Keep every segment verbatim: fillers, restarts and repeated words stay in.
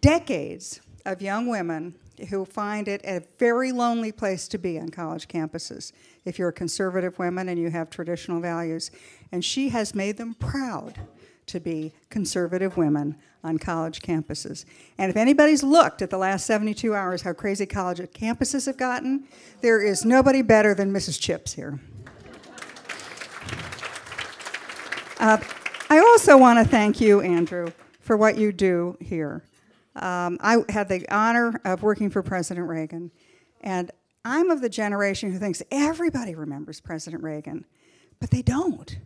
decades of young women who find it a very lonely place to be on college campuses if you're a conservative woman and you have traditional values. And she has made them proud to be conservative women on college campuses. And if anybody's looked at the last seventy-two hours how crazy college campuses have gotten, there is nobody better than Missus Chips here. Uh, I also want to thank you, Andrew, for what you do here. Um, I had the honor of working for President Reagan, and I'm of the generation who thinks everybody remembers President Reagan, but they don't.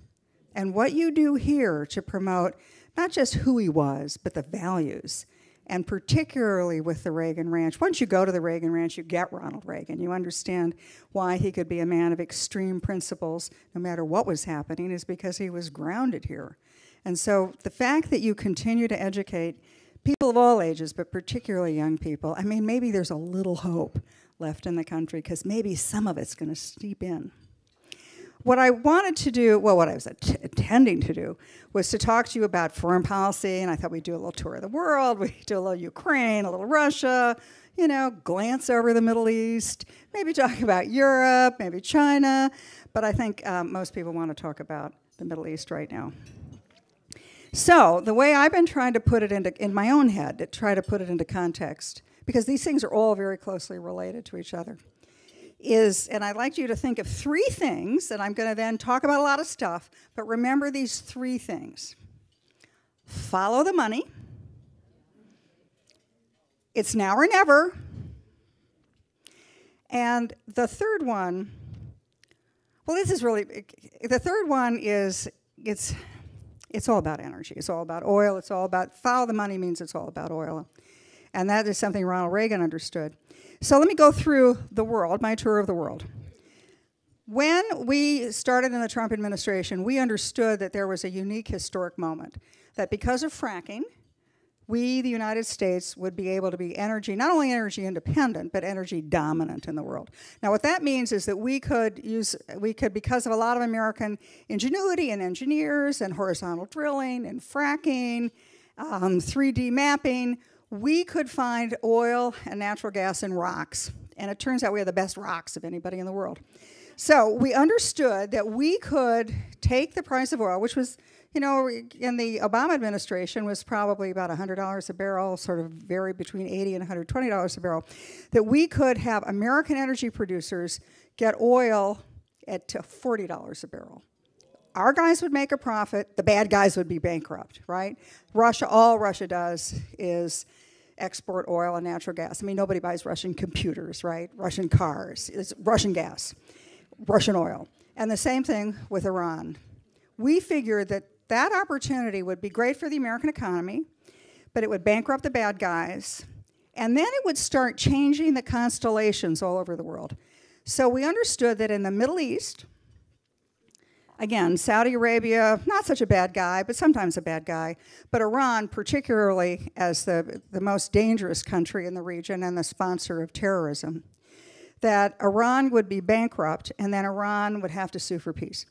And what you do here to promote not just who he was, but the values, and particularly with the Reagan Ranch. Once you go to the Reagan Ranch, you get Ronald Reagan. You understand why he could be a man of extreme principles, no matter what was happening, is because he was grounded here. And so the fact that you continue to educate people of all ages, but particularly young people, I mean, maybe there's a little hope left in the country, because maybe some of it's going to seep in. What I wanted to do, well, what I was att intending to do, was to talk to you about foreign policy, and I thought we'd do a little tour of the world, we'd do a little Ukraine, a little Russia, you know, glance over the Middle East, maybe talk about Europe, maybe China, but I think um, most people want to talk about the Middle East right now. So the way I've been trying to put it into, in my own head, to try to put it into context, because these things are all very closely related to each other, is, and I'd like you to think of three things, and I'm going to then talk about a lot of stuff, but remember these three things. Follow the money. It's now or never. And the third one, well, this is really, the third one is, it's, it's all about energy. It's all about oil. It's all about, follow the money means it's all about oil. And that is something Ronald Reagan understood. So let me go through the world, my tour of the world. When we started in the Trump administration, we understood that there was a unique historic moment, that because of fracking, we, the United States, would be able to be energy, not only energy independent, but energy dominant in the world. Now what that means is that we could use, we could, because of a lot of American ingenuity and engineers and horizontal drilling and fracking, um, three D mapping, we could find oil and natural gas in rocks. And it turns out we have the best rocks of anybody in the world. So we understood that we could take the price of oil, which was, you know, in the Obama administration was probably about one hundred dollars a barrel, sort of varied between eighty dollars and one hundred twenty dollars a barrel, that we could have American energy producers get oil at forty dollars a barrel. Our guys would make a profit, the bad guys would be bankrupt, right? Russia, all Russia does is export oil and natural gas. I mean, nobody buys Russian computers, right? Russian cars. It's Russian gas, Russian oil. And the same thing with Iran. We figured that that opportunity would be great for the American economy, but it would bankrupt the bad guys, and then it would start changing the constellations all over the world. So we understood that in the Middle East, again, Saudi Arabia, not such a bad guy, but sometimes a bad guy. But Iran, particularly as the, the most dangerous country in the region and the sponsor of terrorism, that Iran would be bankrupt, and then Iran would have to sue for peace.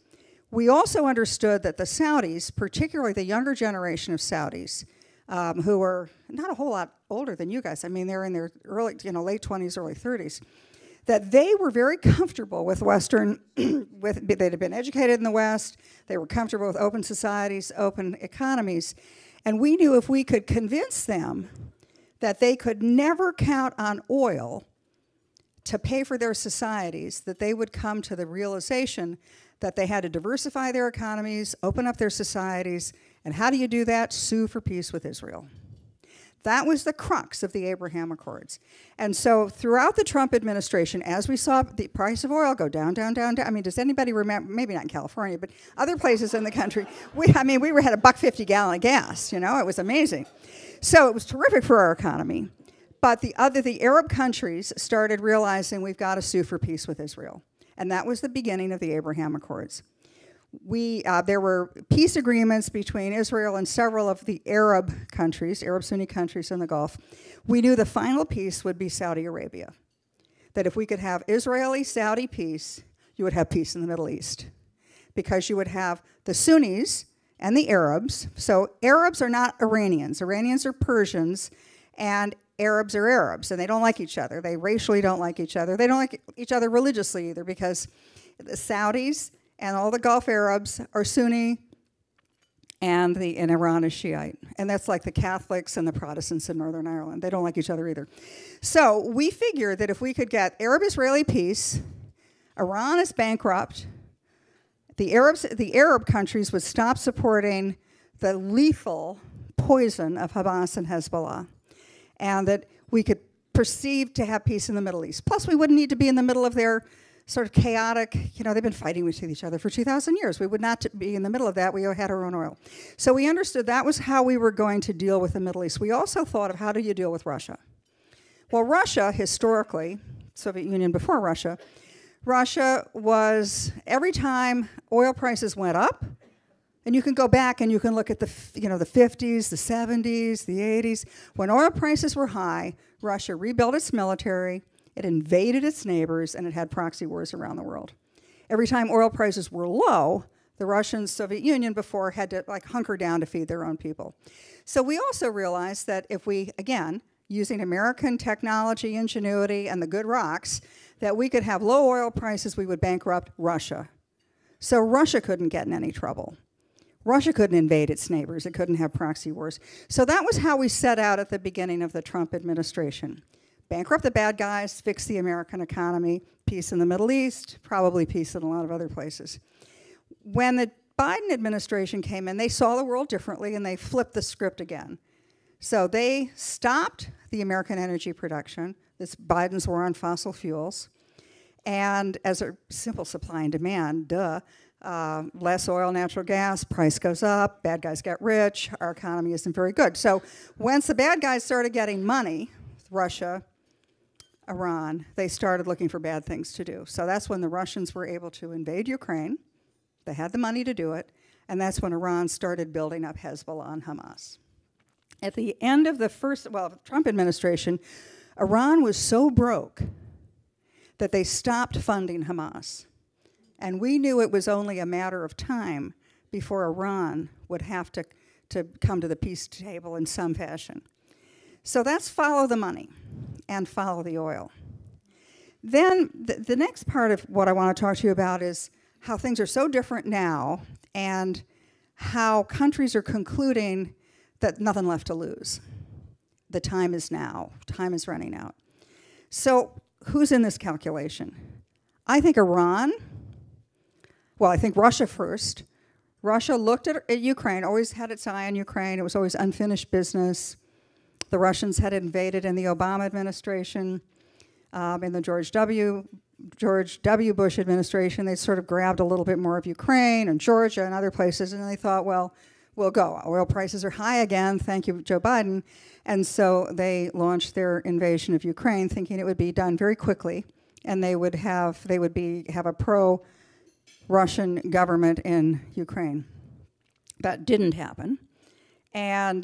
We also understood that the Saudis, particularly the younger generation of Saudis, um, who are not a whole lot older than you guys, I mean, they're in their early, you know, late twenties, early thirties, that they were very comfortable with Western, with, they'd have been educated in the West, they were comfortable with open societies, open economies, and we knew if we could convince them that they could never count on oil to pay for their societies, that they would come to the realization that they had to diversify their economies, open up their societies, and how do you do that? Sue for peace with Israel. That was the crux of the Abraham Accords. And so throughout the Trump administration, as we saw the price of oil go down, down, down, down, I mean, does anybody remember, maybe not in California, but other places in the country, we, I mean, we were, had a buck fifty gallon of gas, you know, it was amazing. So it was terrific for our economy. But the other, the Arab countries started realizing we've got to sue for peace with Israel. And that was the beginning of the Abraham Accords. We, uh, there were peace agreements between Israel and several of the Arab countries, Arab Sunni countries in the Gulf. We knew the final peace would be Saudi Arabia. That if we could have Israeli-Saudi peace, you would have peace in the Middle East. Because you would have the Sunnis and the Arabs. So Arabs are not Iranians. Iranians are Persians. and Arabs are Arabs, and they don't like each other. They racially don't like each other. They don't like each other religiously either, because the Saudis and all the Gulf Arabs are Sunni, and the and Iran is Shiite. And that's like the Catholics and the Protestants in Northern Ireland. They don't like each other either. So we figured that if we could get Arab-Israeli peace, Iran is bankrupt, the Arabs, the Arab countries would stop supporting the lethal poison of Hamas and Hezbollah, and that we could perceive to have peace in the Middle East. Plus, we wouldn't need to be in the middle of their sort of chaotic, you know, they've been fighting with each other for two thousand years. We would not be in the middle of that. We had our own oil. So we understood that was how we were going to deal with the Middle East. We also thought of how do you deal with Russia? Well, Russia, historically, Soviet Union before Russia, Russia was, every time oil prices went up, and you can go back and you can look at the, you know, the fifties, the seventies, the eighties. When oil prices were high, Russia rebuilt its military, it invaded its neighbors, and it had proxy wars around the world. Every time oil prices were low, the Russian Soviet Union before had to like hunker down to feed their own people. So we also realized that if we, again, using American technology, ingenuity, and the good rocks, that we could have low oil prices, we would bankrupt Russia. So Russia couldn't get in any trouble. Russia couldn't invade its neighbors. It couldn't have proxy wars. So that was how we set out at the beginning of the Trump administration. Bankrupt the bad guys, fix the American economy, peace in the Middle East, probably peace in a lot of other places. When the Biden administration came in, they saw the world differently, and they flipped the script again. So they stopped the American energy production, this Biden's war on fossil fuels, and as a simple supply and demand, duh, Uh, less oil, natural gas, price goes up, bad guys get rich, our economy isn't very good. So once the bad guys started getting money, Russia, Iran, they started looking for bad things to do. So that's when the Russians were able to invade Ukraine. They had the money to do it. And that's when Iran started building up Hezbollah and Hamas. At the end of the first, well, Trump administration, Iran was so broke that they stopped funding Hamas. And we knew it was only a matter of time before Iran would have to, to come to the peace table in some fashion. So that's follow the money and follow the oil. Then the, the next part of what I want to talk to you about is how things are so different now and how countries are concluding that nothing left to lose. The time is now. Time is running out. So who's in this calculation? I think Iran... Well, I think Russia first. Russia looked at, at Ukraine, always had its eye on Ukraine. It was always unfinished business. The Russians had invaded in the Obama administration, um, in the George W. George W. Bush administration. They sort of grabbed a little bit more of Ukraine and Georgia and other places, and they thought, well, we'll go. Oil prices are high again. Thank you, Joe Biden. And so they launched their invasion of Ukraine, thinking it would be done very quickly, and they would have they would be have a pro. Russian government in Ukraine. That didn't happen. And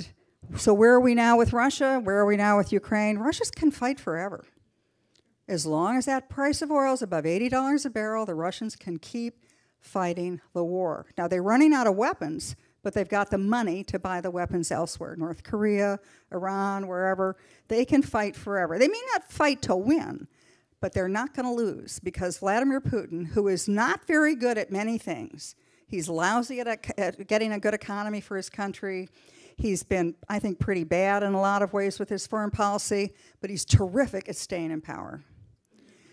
so where are we now with Russia? Where are we now with Ukraine? Russia can fight forever. As long as that price of oil is above eighty dollars a barrel, the Russians can keep fighting the war. Now, they're running out of weapons, but they've got the money to buy the weapons elsewhere. North Korea, Iran, wherever. They can fight forever. They may not fight to win, but they're not going to lose, because Vladimir Putin, who is not very good at many things, he's lousy at, a, at getting a good economy for his country. He's been, I think, pretty bad in a lot of ways with his foreign policy, but he's terrific at staying in power.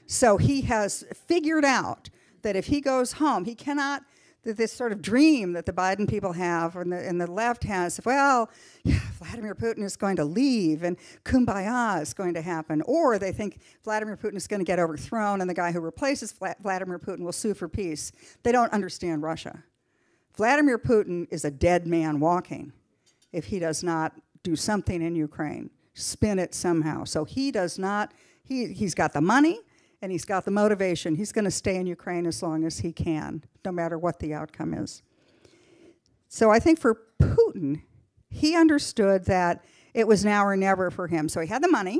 So he has figured out that if he goes home, he cannot, this sort of dream that the Biden people have and the, and the left has, well, yeah, Vladimir Putin is going to leave and kumbaya is going to happen. Or they think Vladimir Putin is going to get overthrown and the guy who replaces Vladimir Putin will sue for peace. They don't understand Russia. Vladimir Putin is a dead man walking if he does not do something in Ukraine, spin it somehow. So he does not, he, he's got the money, and he's got the motivation. He's going to stay in Ukraine as long as he can, no matter what the outcome is. So I think for Putin, he understood that it was now or never for him. So he had the money.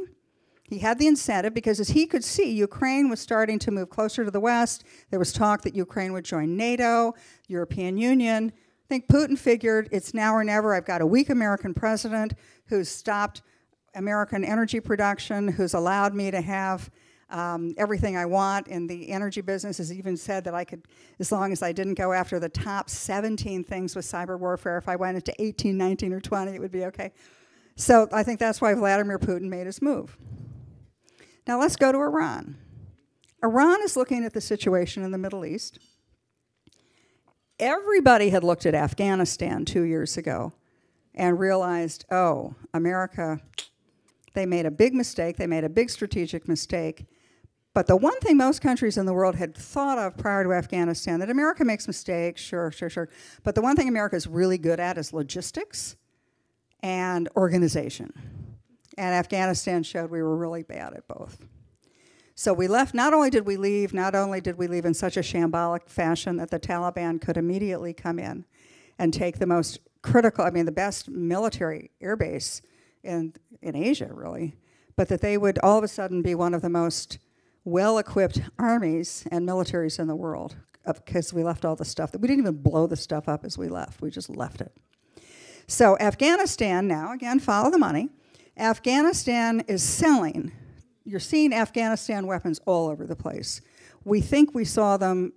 He had the incentive, because as he could see, Ukraine was starting to move closer to the West. There was talk that Ukraine would join NATO, European Union. I think Putin figured it's now or never. I've got a weak American president who's stopped American energy production, who's allowed me to have um, everything I want in the energy business, has even said that I could, as long as I didn't go after the top seventeen things with cyber warfare, if I went into eighteen, nineteen, or twenty, it would be okay. So I think that's why Vladimir Putin made his move. Now let's go to Iran. Iran is looking at the situation in the Middle East. Everybody had looked at Afghanistan two years ago and realized, oh, America, they made a big mistake. They made a big strategic mistake. But the one thing most countries in the world had thought of prior to Afghanistan, that America makes mistakes, sure, sure, sure. But the one thing America is really good at is logistics and organization. And Afghanistan showed we were really bad at both. So we left, not only did we leave, not only did we leave in such a shambolic fashion that the Taliban could immediately come in and take the most critical, I mean the best military airbase in, in Asia really, but that they would all of a sudden be one of the most well-equipped armies and militaries in the world because we left all the stuff. We didn't even blow the stuff up as we left, we just left it. So Afghanistan now, again, follow the money, Afghanistan is selling. You're seeing Afghanistan weapons all over the place. We think we saw them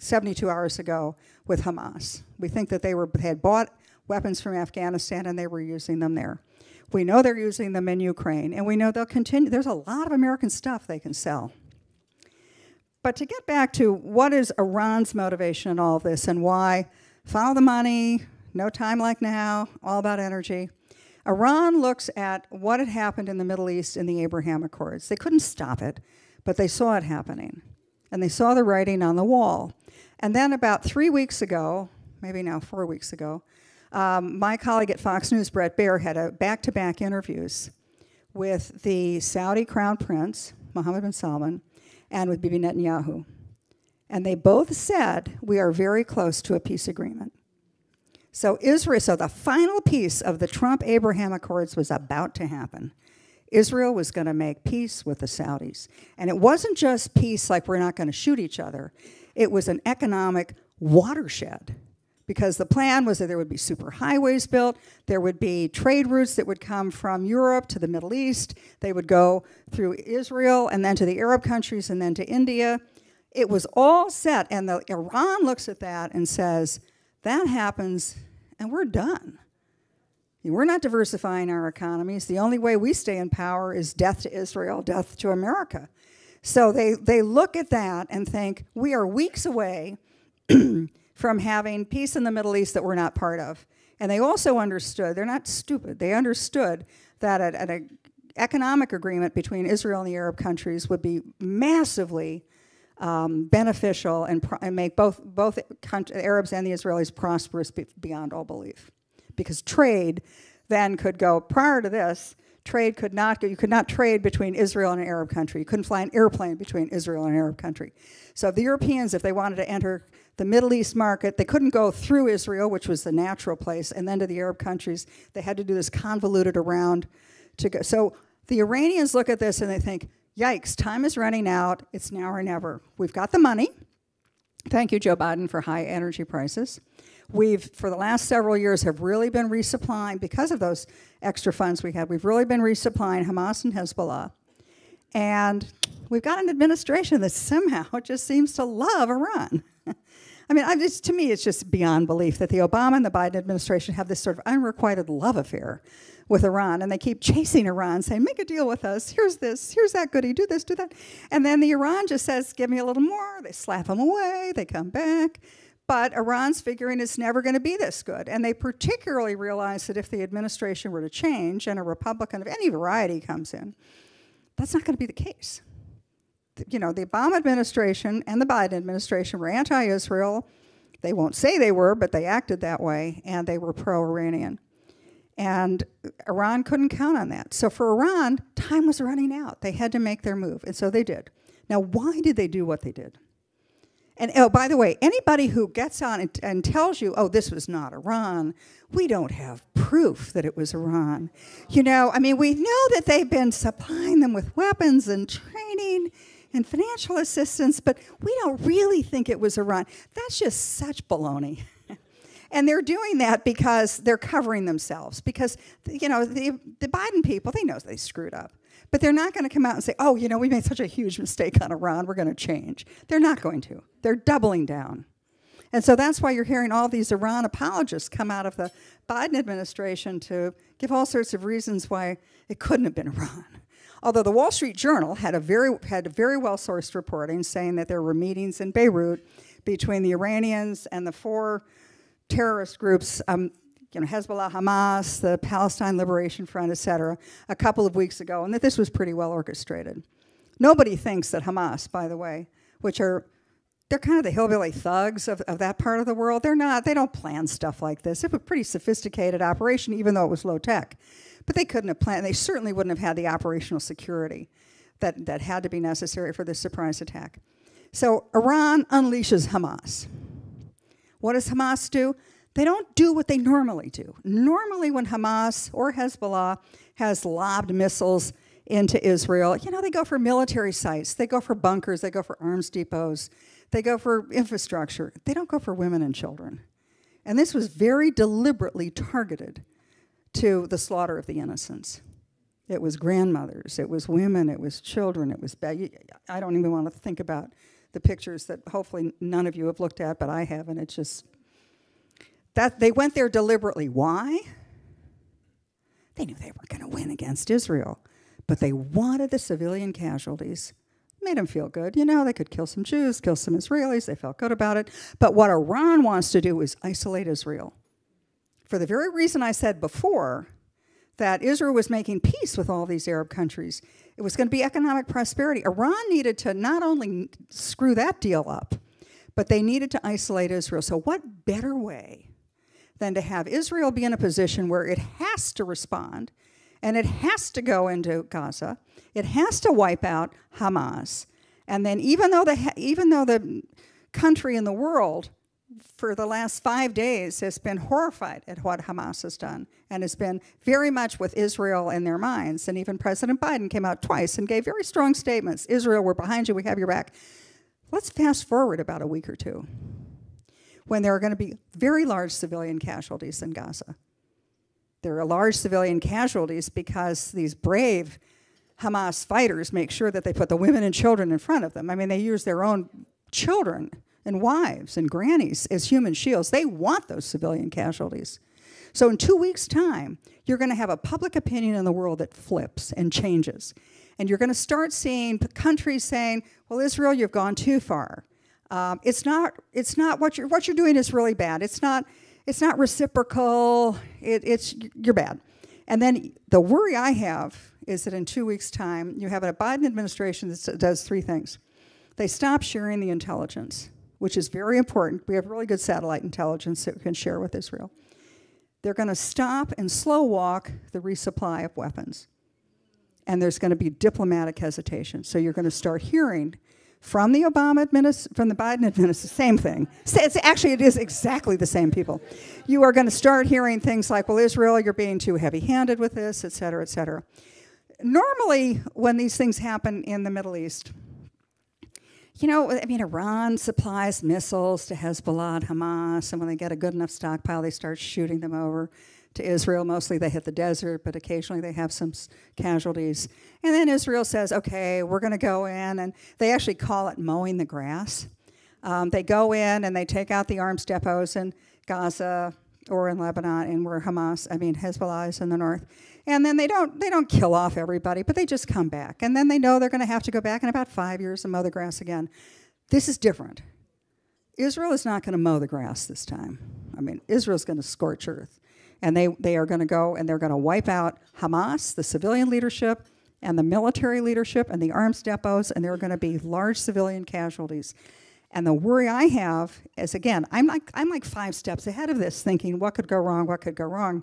seventy-two hours ago with Hamas. We think that they were, had bought weapons from Afghanistan and they were using them there. We know they're using them in Ukraine, and we know they'll continue. There's a lot of American stuff they can sell. But to get back to what is Iran's motivation in all of this and why, follow the money, no time like now, all about energy. Iran looks at what had happened in the Middle East in the Abraham Accords. They couldn't stop it, but they saw it happening. And they saw the writing on the wall. And then about three weeks ago, maybe now four weeks ago, um, my colleague at Fox News, Brett Baier, had a back-to-back interviews with the Saudi Crown Prince, Mohammed bin Salman, and with Bibi Netanyahu. And they both said, we are very close to a peace agreement. So Israel, so the final piece of the Trump-Abraham Accords was about to happen. Israel was going to make peace with the Saudis. And it wasn't just peace like we're not going to shoot each other. It was an economic watershed because the plan was that there would be superhighways built, there would be trade routes that would come from Europe to the Middle East, they would go through Israel and then to the Arab countries and then to India. It was all set, and the, Iran looks at that and says, that happens, and we're done. We're not diversifying our economies. The only way we stay in power is death to Israel, death to America. So they, they look at that and think, we are weeks away from having peace in the Middle East that we're not part of. And they also understood, they're not stupid, they understood that an economic agreement between Israel and the Arab countries would be massively Um, beneficial and, pro and make both, both Arabs and the Israelis prosperous be beyond all belief. Because trade then could go, prior to this, trade could not go, you could not trade between Israel and an Arab country. You couldn't fly an airplane between Israel and an Arab country. So the Europeans, if they wanted to enter the Middle East market, they couldn't go through Israel, which was the natural place, and then to the Arab countries. They had to do this convoluted around to go. So the Iranians look at this and they think, yikes, time is running out. It's now or never. We've got the money. Thank you, Joe Biden, for high energy prices. We've, for the last several years, have really been resupplying, because of those extra funds we had, we've really been resupplying Hamas and Hezbollah. And we've got an administration that somehow just seems to love Iran. I mean, I just, to me, it's just beyond belief that the Obama and the Biden administration have this sort of unrequited love affair with Iran, and they keep chasing Iran, saying, make a deal with us, here's this, here's that goodie, do this, do that. And then the Iran just says, give me a little more. They slap them away, they come back. But Iran's figuring it's never going to be this good. And they particularly realize that if the administration were to change and a Republican of any variety comes in, that's not going to be the case. You know, the Obama administration and the Biden administration were anti-Israel. They won't say they were, but they acted that way, and they were pro-Iranian. And Iran couldn't count on that. So for Iran, time was running out. They had to make their move, and so they did. Now, why did they do what they did? And, oh, by the way, anybody who gets on and, and tells you, oh, this was not Iran, we don't have proof that it was Iran. You know, I mean, we know that they've been supplying them with weapons and training and financial assistance, but we don't really think it was Iran. That's just such baloney. And they're doing that because they're covering themselves. Because, you know, the, the Biden people, they know they screwed up. But they're not going to come out and say, oh, you know, we made such a huge mistake on Iran, we're going to change. They're not going to. They're doubling down. And so that's why you're hearing all these Iran apologists come out of the Biden administration to give all sorts of reasons why it couldn't have been Iran. Although the Wall Street Journal had a very, had a very well-sourced reporting saying that there were meetings in Beirut between the Iranians and the four terrorist groups, um, you know, Hezbollah, Hamas, the Palestine Liberation Front, et cetera, a couple of weeks ago, and that this was pretty well orchestrated. Nobody thinks that Hamas, by the way, which are, they're kind of the hillbilly thugs of, of that part of the world. They're not, they don't plan stuff like this. It was a pretty sophisticated operation, even though it was low tech. But they couldn't have planned, they certainly wouldn't have had the operational security that, that had to be necessary for this surprise attack. So Iran unleashes Hamas. What does Hamas do? They don't do what they normally do. Normally when Hamas or Hezbollah has lobbed missiles into Israel, you know, they go for military sites, they go for bunkers, they go for arms depots, they go for infrastructure. They don't go for women and children. And this was very deliberately targeted to the slaughter of the innocents. It was grandmothers, it was women, it was children, it was bad. I don't even want to think about the pictures that hopefully none of you have looked at, but I haven't. It's just that they went there deliberately. Why? They knew they were going to win against Israel, but they wanted the civilian casualties. Made them feel good. You know, they could kill some Jews, kill some Israelis. They felt good about it. But what Iran wants to do is isolate Israel. For the very reason I said before, that Israel was making peace with all these Arab countries. It was going to be economic prosperity. Iran needed to not only screw that deal up, but they needed to isolate Israel. So what better way than to have Israel be in a position where it has to respond, and it has to go into Gaza, it has to wipe out Hamas. And then even though the, even though the country in the world for the last five days has been horrified at what Hamas has done and has been very much with Israel in their minds. And even President Biden came out twice and gave very strong statements. Israel, we're behind you, we have your back. Let's fast forward about a week or two when there are going to be very large civilian casualties in Gaza. There are large civilian casualties because these brave Hamas fighters make sure that they put the women and children in front of them. I mean, they use their own children and wives and grannies as human shields. They want those civilian casualties. So in two weeks' time, you're going to have a public opinion in the world that flips and changes. And you're going to start seeing countries saying, well, Israel, you've gone too far. Um, it's not, it's not what, you're, what you're doing is really bad. It's not, it's not reciprocal. It, it's, you're bad. And then the worry I have is that in two weeks' time, you have a Biden administration that does three things. They stop sharing the intelligence, which is very important. We have really good satellite intelligence that we can share with Israel. They're going to stop and slow walk the resupply of weapons. And there's going to be diplomatic hesitation. So you're going to start hearing from the Obama administration, from the Biden administration, same thing. It's actually, it is exactly the same people. You are going to start hearing things like, well, Israel, you're being too heavy-handed with this, et cetera, et cetera. Normally, when these things happen in the Middle East, you know, I mean, Iran supplies missiles to Hezbollah and Hamas, and when they get a good enough stockpile, they start shooting them over to Israel. Mostly they hit the desert, but occasionally they have some casualties. And then Israel says, okay, we're going to go in, and they actually call it mowing the grass. Um, they go in, and they take out the arms depots in Gaza or in Lebanon, and where Hamas, I mean, Hezbollah is in the north. And then they don't, they don't kill off everybody, but they just come back. And then they know they're going to have to go back in about five years and mow the grass again. This is different. Israel is not going to mow the grass this time. I mean, Israel's going to scorch earth. And they, they are going to go and they're going to wipe out Hamas, the civilian leadership, and the military leadership, and the arms depots, and there are going to be large civilian casualties. And the worry I have is, again, I'm like, I'm like five steps ahead of this, thinking what could go wrong, what could go wrong.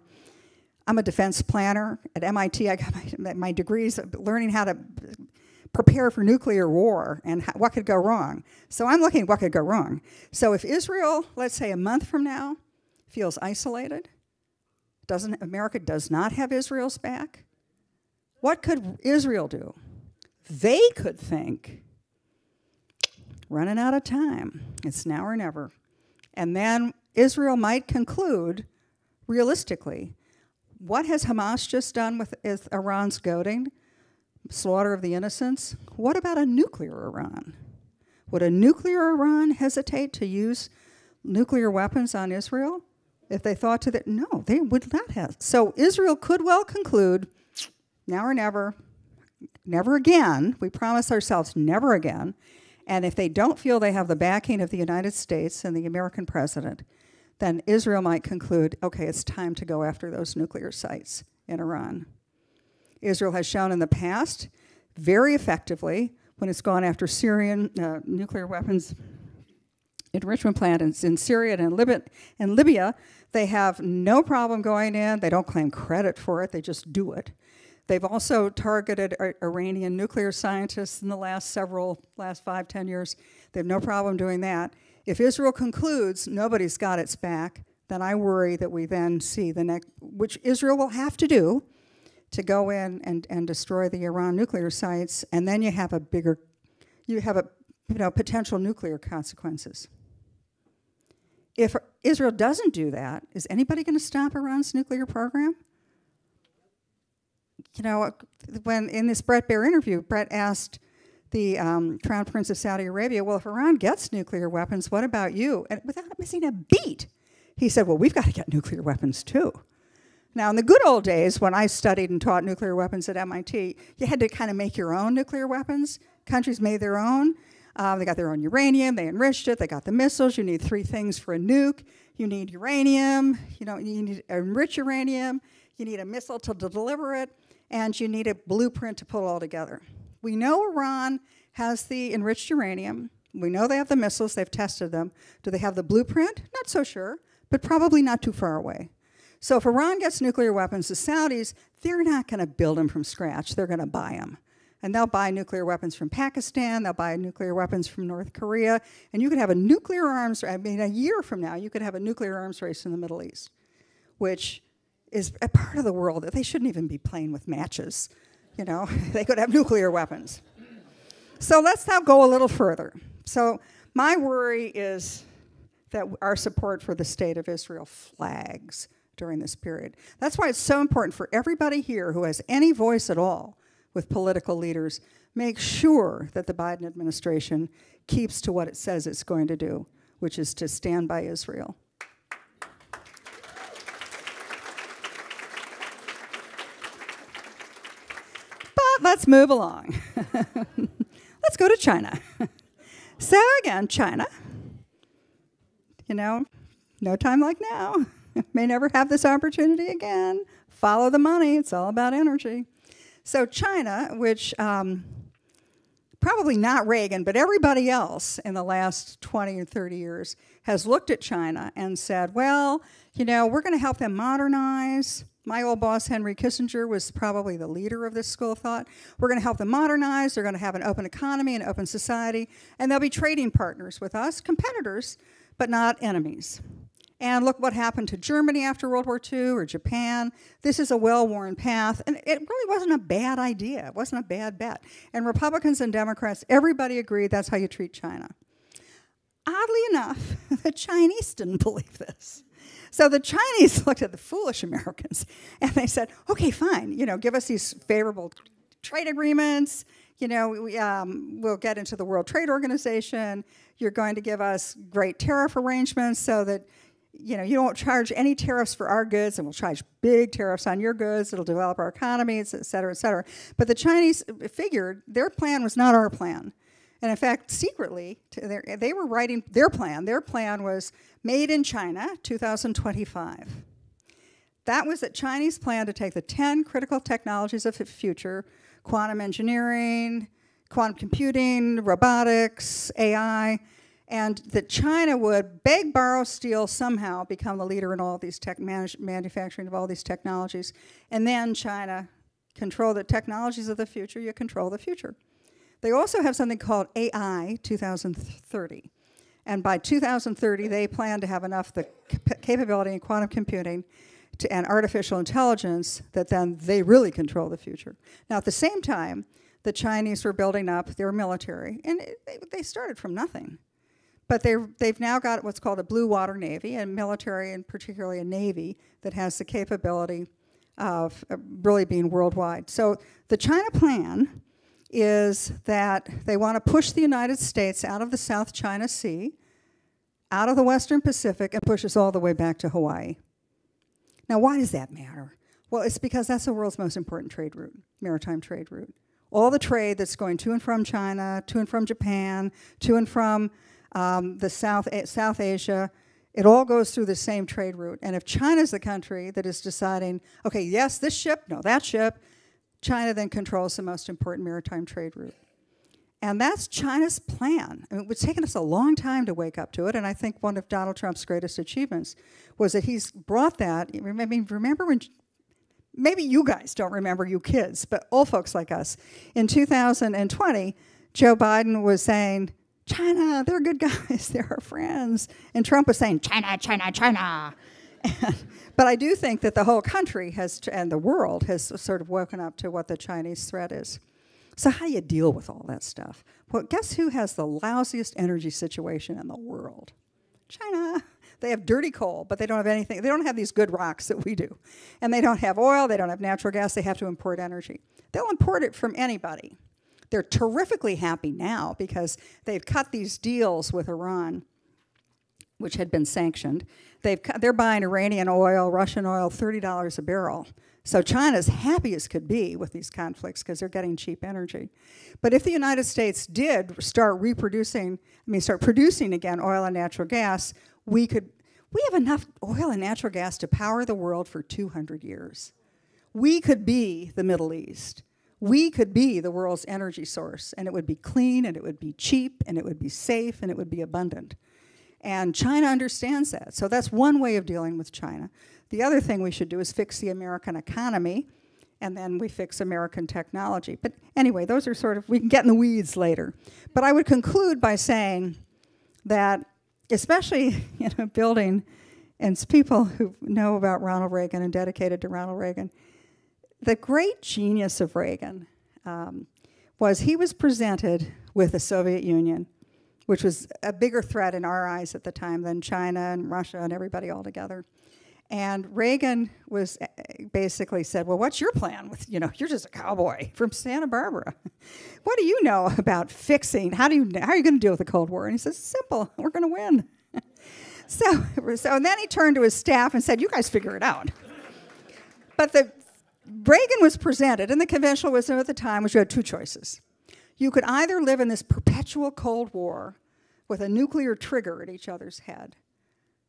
I'm a defense planner at M I T. I got my, my degrees learning how to prepare for nuclear war and how, what could go wrong. So I'm looking at what could go wrong. So if Israel, let's say a month from now, feels isolated, doesn't, America does not have Israel's back, what could Israel do? They could think, running out of time, it's now or never. And then Israel might conclude, realistically, what has Hamas just done with Iran's goading, slaughter of the innocents? What about a nuclear Iran? Would a nuclear Iran hesitate to use nuclear weapons on Israel if they thought to that? No, they would not have. So Israel could well conclude, now or never, never again. We promise ourselves never again. And if they don't feel they have the backing of the United States and the American president, then Israel might conclude, okay, it's time to go after those nuclear sites in Iran. Israel has shown in the past very effectively when it's gone after Syrian uh, nuclear weapons enrichment plants in Syria and Lib and Libya. They have no problem going in. They don't claim credit for it. They just do it. They've also targeted Iranian nuclear scientists in the last several, last five, ten years. They have no problem doing that. If Israel concludes nobody's got its back, then I worry that we then see the next, which Israel will have to do, to go in and, and destroy the Iran nuclear sites, and then you have a bigger, you have a, you know, potential nuclear consequences. If Israel doesn't do that, is anybody going to stop Iran's nuclear program? You know, when in this Brett Baier interview, Brett asked the um, Crown Prince of Saudi Arabia, well, if Iran gets nuclear weapons, what about you? And without missing a beat, he said, well, we've got to get nuclear weapons too. Now, in the good old days, when I studied and taught nuclear weapons at M I T, you had to kind of make your own nuclear weapons. Countries made their own. Um, they got their own uranium. They enriched it. They got the missiles. You need three things for a nuke. You need uranium. You know, you need enriched uranium. You need a missile to deliver it. And you need a blueprint to pull it all together. We know Iran has the enriched uranium. We know they have the missiles. They've tested them. Do they have the blueprint? Not so sure, but probably not too far away. So if Iran gets nuclear weapons, the Saudis, they're not going to build them from scratch. They're going to buy them. And they'll buy nuclear weapons from Pakistan. They'll buy nuclear weapons from North Korea. And you could have a nuclear arms race. I mean, a year from now, you could have a nuclear arms race in the Middle East, which is a part of the world that they shouldn't even be playing with matches. You know, they could have nuclear weapons. So let's now go a little further. So my worry is that our support for the state of Israel flags during this period. That's why it's so important for everybody here who has any voice at all with political leaders, make sure that the Biden administration keeps to what it says it's going to do, which is to stand by Israel. But let's move along. Let's go to China. So again, China, you know, no time like now. May never have this opportunity again. Follow the money. It's all about energy. So China, which um, probably not Reagan, but everybody else in the last twenty or thirty years has looked at China and said, well, you know, we're going to help them modernize. My old boss, Henry Kissinger, was probably the leader of this school of thought. We're going to help them modernize. They're going to have an open economy, an open society, and they'll be trading partners with us, competitors, but not enemies. And look what happened to Germany after World War Two, or Japan. This is a well-worn path. And it really wasn't a bad idea. It wasn't a bad bet. And Republicans and Democrats, everybody agreed that's how you treat China. Oddly enough, the Chinese didn't believe this. So the Chinese looked at the foolish Americans, and they said, okay, fine, you know, give us these favorable trade agreements. You know, we, um, we'll get into the World Trade Organization. You're going to give us great tariff arrangements so that, you know, you don't charge any tariffs for our goods, and we'll charge big tariffs on your goods. It'll develop our economies, et cetera, et cetera. But the Chinese figured their plan was not our plan. And in fact, secretly, they were writing their plan. Their plan was Made in China twenty twenty-five. That was the Chinese plan to take the ten critical technologies of the future, quantum engineering, quantum computing, robotics, A I, and that China would beg, borrow, steal, somehow become the leader in all these tech manufacturing of all these technologies. And then China, control the technologies of the future, you control the future. They also have something called A I twenty thirty. And by two thousand thirty, they plan to have enough the capability in quantum computing to, and artificial intelligence that then they really control the future. Now, at the same time, the Chinese were building up their military. And it, they started from nothing. But they're, they've now got what's called a blue water navy, and military, and particularly a navy, that has the capability of really being worldwide. So the China plan is that they want to push the United States out of the South China Sea, out of the Western Pacific, and push us all the way back to Hawaii. Now, why does that matter? Well, it's because that's the world's most important trade route, maritime trade route. All the trade that's going to and from China, to and from Japan, to and from um, the South, South Asia, it all goes through the same trade route. And if China's the country that is deciding, okay, yes, this ship, no, that ship, China then controls the most important maritime trade route. And that's China's plan. I mean, it's taken us a long time to wake up to it, and I think one of Donald Trump's greatest achievements was that he's brought that, I mean, remember when, maybe you guys don't remember, you kids, but old folks like us, in two thousand twenty, Joe Biden was saying, China, they're good guys, they're our friends. And Trump was saying, China, China, China. And, but I do think that the whole country has, and the world has sort of woken up to what the Chinese threat is. So how do you deal with all that stuff? Well, guess who has the lousiest energy situation in the world? China. They have dirty coal, but they don't have anything. They don't have these good rocks that we do. And they don't have oil. They don't have natural gas. They have to import energy. They'll import it from anybody. They're terrifically happy now because they've cut these deals with Iran, which had been sanctioned. They've cut, they're buying Iranian oil, Russian oil, thirty dollars a barrel. So China's happy as could be with these conflicts because they're getting cheap energy. But if the United States did start reproducing, I mean, start producing again oil and natural gas, we could, we have enough oil and natural gas to power the world for two hundred years. We could be the Middle East. We could be the world's energy source, and it would be clean, and it would be cheap, and it would be safe, and it would be abundant. And China understands that. So that's one way of dealing with China. The other thing we should do is fix the American economy, and then we fix American technology. But anyway, those are sort of, we can get in the weeds later. But I would conclude by saying that, especially, you know, building and people who know about Ronald Reagan and dedicated to Ronald Reagan, the great genius of Reagan um, was he was presented with the Soviet Union, which was a bigger threat in our eyes at the time than China and Russia and everybody all together. And Reagan was basically said, well, what's your plan with, you know, you're just a cowboy from Santa Barbara. What do you know about fixing, how do you, how are you gonna deal with the Cold War? And he says, simple, we're gonna win. so, so and then he turned to his staff and said, you guys figure it out. But the, Reagan was presented, and the conventional wisdom at the time was you had two choices. You could either live in this perpetual Cold War with a nuclear trigger at each other's head,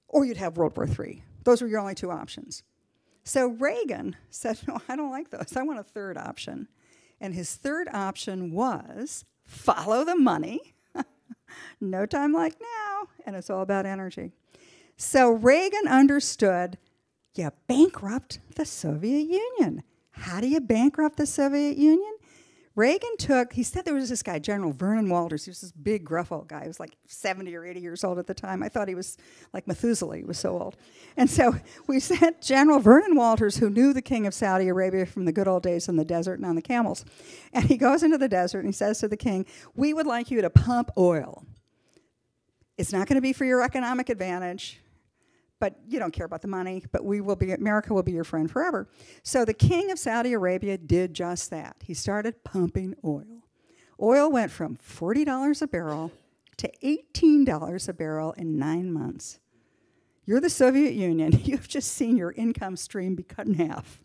or you'd have World War Three. Those were your only two options. So Reagan said, no, I don't like those. I want a third option. And his third option was follow the money. No time like now. And it's all about energy. So Reagan understood you bankrupt the Soviet Union. How do you bankrupt the Soviet Union? Reagan took, he said there was this guy, General Vernon Walters, he was this big, gruff old guy. He was like seventy or eighty years old at the time. I thought he was like Methuselah, he was so old. And so we sent General Vernon Walters, who knew the king of Saudi Arabia from the good old days in the desert and on the camels. And he goes into the desert and he says to the king, we would like you to pump oil. It's not going to be for your economic advantage, but you don't care about the money, but we will be, America will be your friend forever. So the king of Saudi Arabia did just that. He started pumping oil. Oil went from forty dollars a barrel to eighteen dollars a barrel in nine months. You're the Soviet Union. You've just seen your income stream be cut in half.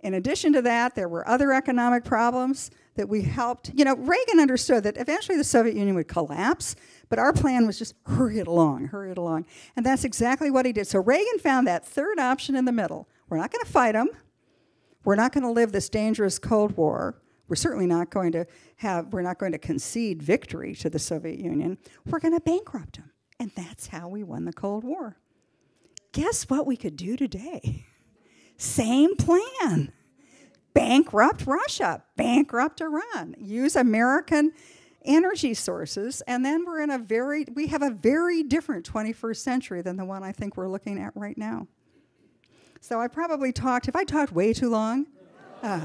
In addition to that, there were other economic problems that we helped. You know, Reagan understood that eventually the Soviet Union would collapse, but our plan was just hurry it along, hurry it along. And that's exactly what he did. So Reagan found that third option in the middle. We're not going to fight them. We're not going to live this dangerous Cold War. We're certainly not going to have, we're not going to concede victory to the Soviet Union. We're going to bankrupt them. And that's how we won the Cold War. Guess what we could do today? Same plan. Bankrupt Russia, bankrupt Iran, use American energy sources, and then we're in a very, we have a very different twenty-first century than the one I think we're looking at right now. So I probably talked, have I talked way too long? Uh,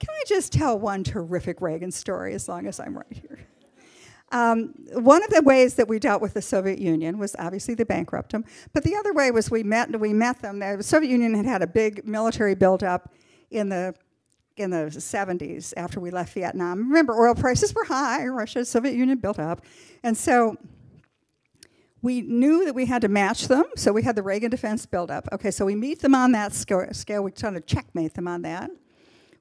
can I just tell one terrific Reagan story as long as I'm right here? Um, one of the ways that we dealt with the Soviet Union was obviously to bankrupt them, but the other way was we met we met them. The Soviet Union had had a big military buildup in the in the seventies after we left Vietnam. Remember, oil prices were high. Russia, Soviet Union built up, and so we knew that we had to match them. So we had the Reagan defense buildup. Okay, so we meet them on that scale. We kind of checkmate them on that.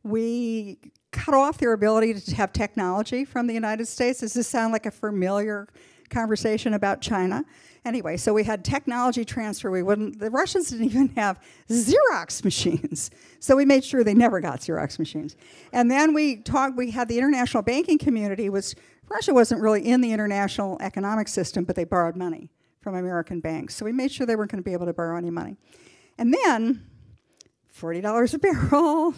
We cut off their ability to have technology from the United States. Does this sound like a familiar conversation about China? Anyway, so we had technology transfer. We wouldn't, the Russians didn't even have Xerox machines. So we made sure they never got Xerox machines. And then we talked, we had the international banking community was, Russia wasn't really in the international economic system, but they borrowed money from American banks. So we made sure they weren't going to be able to borrow any money. And then forty dollars a barrel,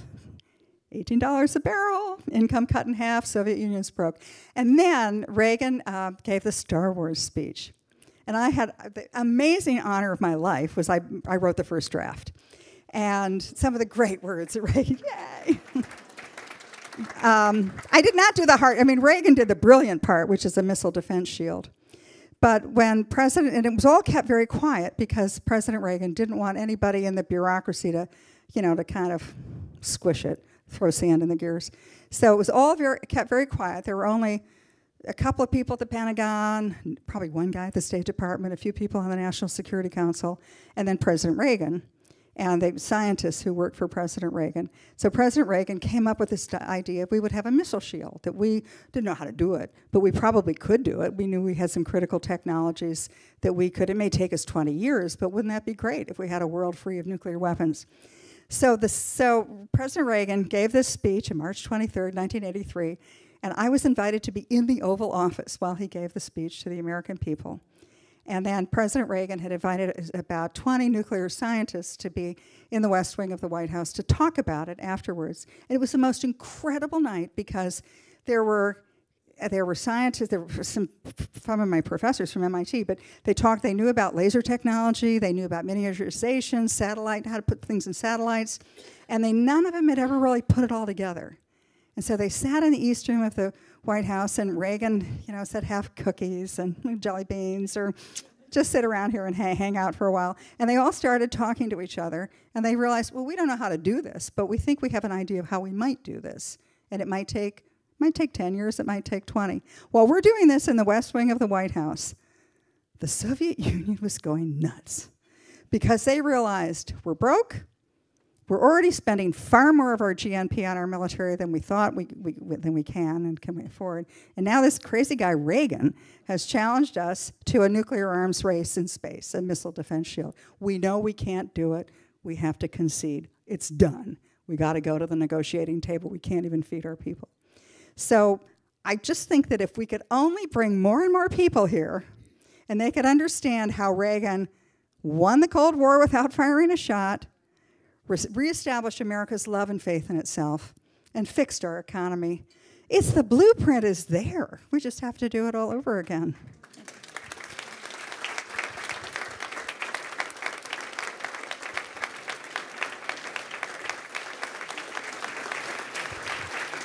eighteen dollars a barrel, income cut in half, Soviet Union's broke. And then Reagan uh, gave the Star Wars speech. And I had the amazing honor of my life was I, I wrote the first draft. And some of the great words that Reagan, yay. um, I did not do the hard, I mean, Reagan did the brilliant part, which is a missile defense shield. But when President, and it was all kept very quiet because President Reagan didn't want anybody in the bureaucracy to, you know, to kind of squish it. Throw sand in the gears. So it was all very, kept very quiet. There were only a couple of people at the Pentagon, probably one guy at the State Department, a few people on the National Security Council, and then President Reagan, and the scientists who worked for President Reagan. So President Reagan came up with this idea we would have a missile shield, that we didn't know how to do it, but we probably could do it. We knew we had some critical technologies that we could. It may take us twenty years, but wouldn't that be great if we had a world free of nuclear weapons? So, the, so President Reagan gave this speech on March twenty-third, nineteen eighty-three, and I was invited to be in the Oval Office while he gave the speech to the American people. And then President Reagan had invited about twenty nuclear scientists to be in the West Wing of the White House to talk about it afterwards. And it was the most incredible night because there were There were scientists, there were some, some of my professors from M I T, but they talked, they knew about laser technology, they knew about miniaturization, satellite, how to put things in satellites, and they, none of them had ever really put it all together. And so they sat in the East Room of the White House, and Reagan, you know, said have cookies and jelly beans, or just sit around here and hang, hang out for a while. And they all started talking to each other, and they realized, well, we don't know how to do this, but we think we have an idea of how we might do this, and it might take might take ten years, it might take twenty. While we're doing this in the West Wing of the White House, the Soviet Union was going nuts because they realized we're broke, we're already spending far more of our G N P on our military than we thought we, we, than we can and can we afford. And now this crazy guy Reagan has challenged us to a nuclear arms race in space, a missile defense shield. We know we can't do it, we have to concede. It's done. We gotta go to the negotiating table, we can't even feed our people. So I just think that if we could only bring more and more people here and they could understand how Reagan won the Cold War without firing a shot, reestablished America's love and faith in itself, and fixed our economy, it's the blueprint is there. We just have to do it all over again.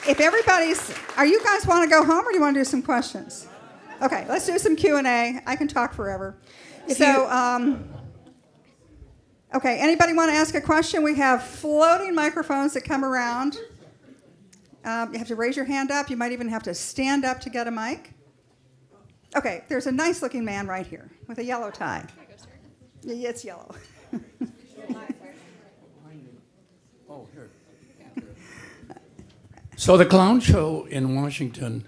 If everybody's, are you guys want to go home or do you want to do some questions? Okay, let's do some Q and A. I can talk forever. If so, you, um, okay, anybody want to ask a question? We have floating microphones that come around. Um, you have to raise your hand up. You might even have to stand up to get a mic. Okay, there's a nice looking man right here with a yellow tie. Yeah, it's yellow. Oh, here. So the clown show in Washington.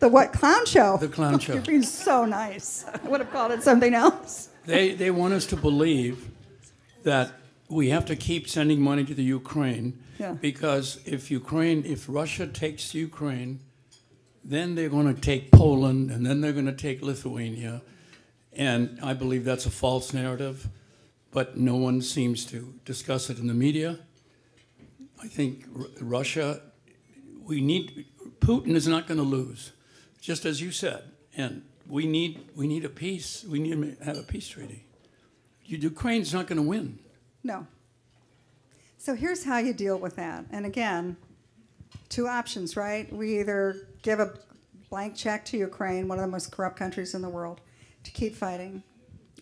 The what clown show? The clown show. You're being so nice. I would have called it something else. They they want us to believe that we have to keep sending money to the Ukraine yeah. because if Ukraine, if Russia takes Ukraine, then they're going to take Poland and then they're going to take Lithuania, and I believe that's a false narrative, but no one seems to discuss it in the media. I think R Russia. We need, Putin is not going to lose, just as you said. And we need, we need a peace. We need to have a peace treaty. Ukraine's not going to win. No. So here's how you deal with that. And again, two options, right? We either give a blank check to Ukraine, one of the most corrupt countries in the world, to keep fighting,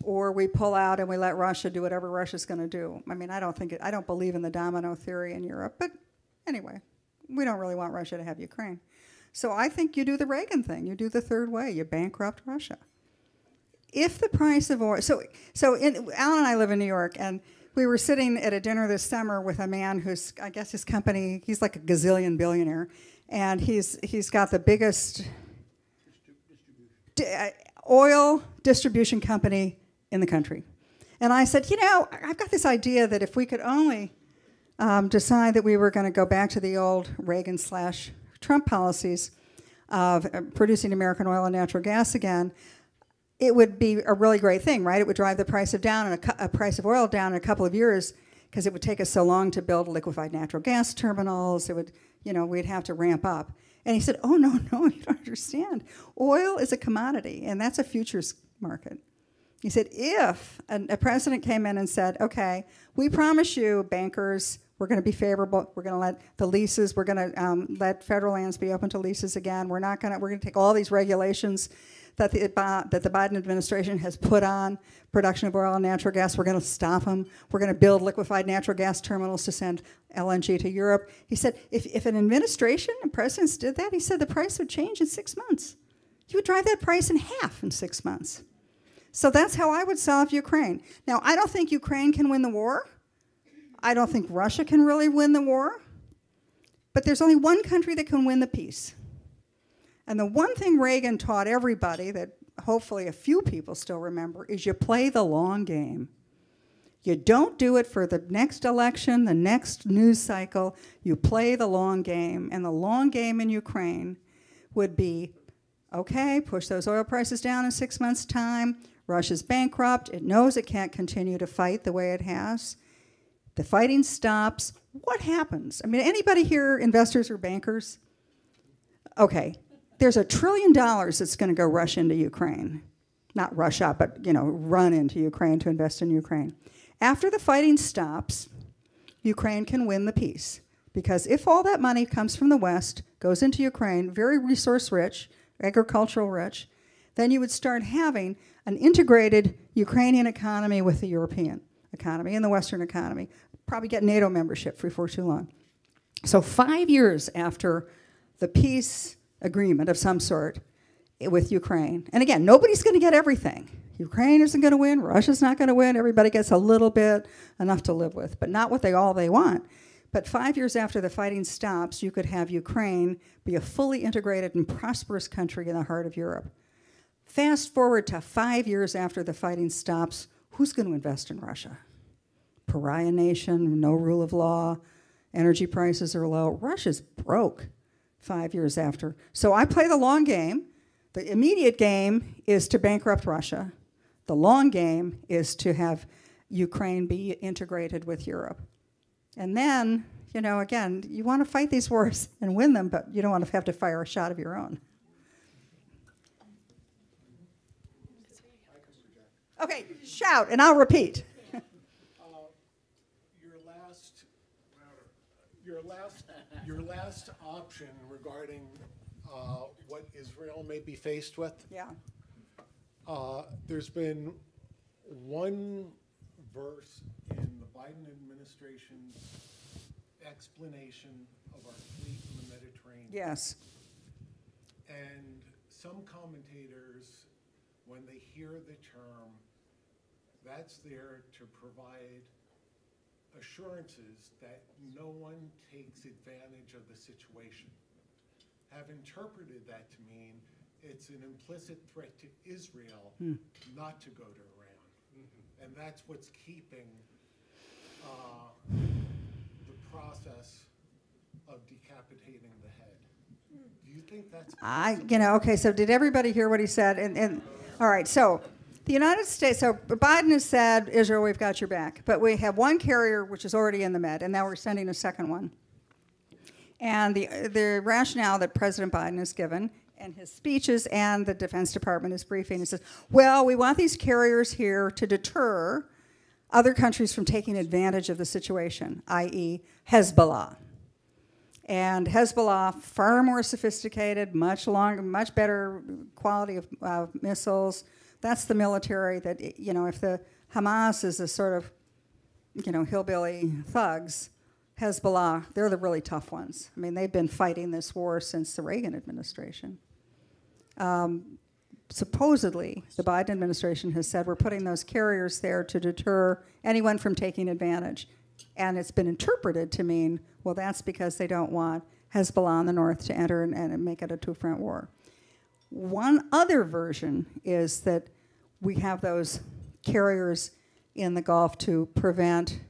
or we pull out and we let Russia do whatever Russia's going to do. I mean, I don't think it, I don't believe in the domino theory in Europe, but anyway, we don't really want Russia to have Ukraine. So I think you do the Reagan thing. You do the third way. You bankrupt Russia. If the price of oil, so so in, Alan and I live in New York, and we were sitting at a dinner this summer with a man who's, I guess his company, he's like a gazillion billionaire, and he's he's got the biggest distribution. oil distribution company in the country. And I said, you know, I've got this idea that if we could only um, decide that we were going to go back to the old Reagan slash Trump policies of uh, producing American oil and natural gas again, it would be a really great thing, right? It would drive the price of down and a, a price of oil down in a couple of years, because it would take us so long to build liquefied natural gas terminals. It would, you know, we'd have to ramp up. And he said, oh, no, no, you don't understand. Oil is a commodity, and that's a futures market. He said, if an, a president came in and said, okay, we promise you, bankers, we're going to be favorable. We're going to let the leases, we're going to um, let federal lands be open to leases again. We're not going to, we're going to take all these regulations that the, uh, that the Biden administration has put on production of oil and natural gas. We're going to stop them. We're going to build liquefied natural gas terminals to send L N G to Europe. He said, if, if an administration and presidents did that, he said the price would change in six months. You would drive that price in half in six months. So that's how I would solve Ukraine. Now, I don't think Ukraine can win the war. I don't think Russia can really win the war, but there's only one country that can win the peace. And the one thing Reagan taught everybody that hopefully a few people still remember is you play the long game. You don't do it for the next election, the next news cycle. You play the long game. And the long game in Ukraine would be, okay, push those oil prices down in six months' time. Russia's bankrupt. It knows it can't continue to fight the way it has. The fighting stops. What happens? I mean, anybody here, investors or bankers? Okay, there's a trillion dollars that's going to go rush into Ukraine. Not rush up, but, you know, run into Ukraine to invest in Ukraine. After the fighting stops, Ukraine can win the peace. Because if all that money comes from the West, goes into Ukraine, very resource-rich, agricultural-rich, then you would start having an integrated Ukrainian economy with the European economy and the Western economy. Probably get NATO membership before too long. So five years after the peace agreement of some sort with Ukraine, and again, nobody's going to get everything. Ukraine isn't going to win. Russia's not going to win. Everybody gets a little bit, enough to live with, but not what they all they want. But five years after the fighting stops, you could have Ukraine be a fully integrated and prosperous country in the heart of Europe. Fast forward to five years after the fighting stops, who's going to invest in Russia? Pariah nation, no rule of law, energy prices are low. Russia's broke five years after. So I play the long game. The immediate game is to bankrupt Russia. The long game is to have Ukraine be integrated with Europe. And then, you know, again, you want to fight these wars and win them, but you don't want to have to fire a shot of your own. Okay, shout, and I'll repeat. uh, your last, your last, your last option regarding uh, what Israel may be faced with. Yeah. Uh, there's been one verse in the Biden administration's explanation of our fleet in the Mediterranean. Yes. And some commentators, when they hear the term, that's there to provide assurances that no one takes advantage of the situation, have interpreted that to mean it's an implicit threat to Israel hmm. not to go to Iran. Mm-hmm. And that's what's keeping uh, the process of decapitating the head. Do you think that's possible? I, you know, okay, so did everybody hear what he said? And, and all right, so the United States, so Biden has said, Israel, we've got your back. But we have one carrier which is already in the Med, and now we're sending a second one. And the, the rationale that President Biden has given in his speeches and the Defense Department is briefing, it says, well, we want these carriers here to deter other countries from taking advantage of the situation, that is. Hezbollah. And Hezbollah, far more sophisticated, much longer, much better quality of uh, missiles. That's the military that, you know, if the Hamas is a sort of, you know, hillbilly thugs, Hezbollah, they're the really tough ones. I mean, they've been fighting this war since the Reagan administration. Um, supposedly, the Biden administration has said, we're putting those carriers there to deter anyone from taking advantage. And it's been interpreted to mean, well, that's because they don't want Hezbollah in the north to enter and, and make it a two-front war. One other version is that we have those carriers in the Gulf to prevent,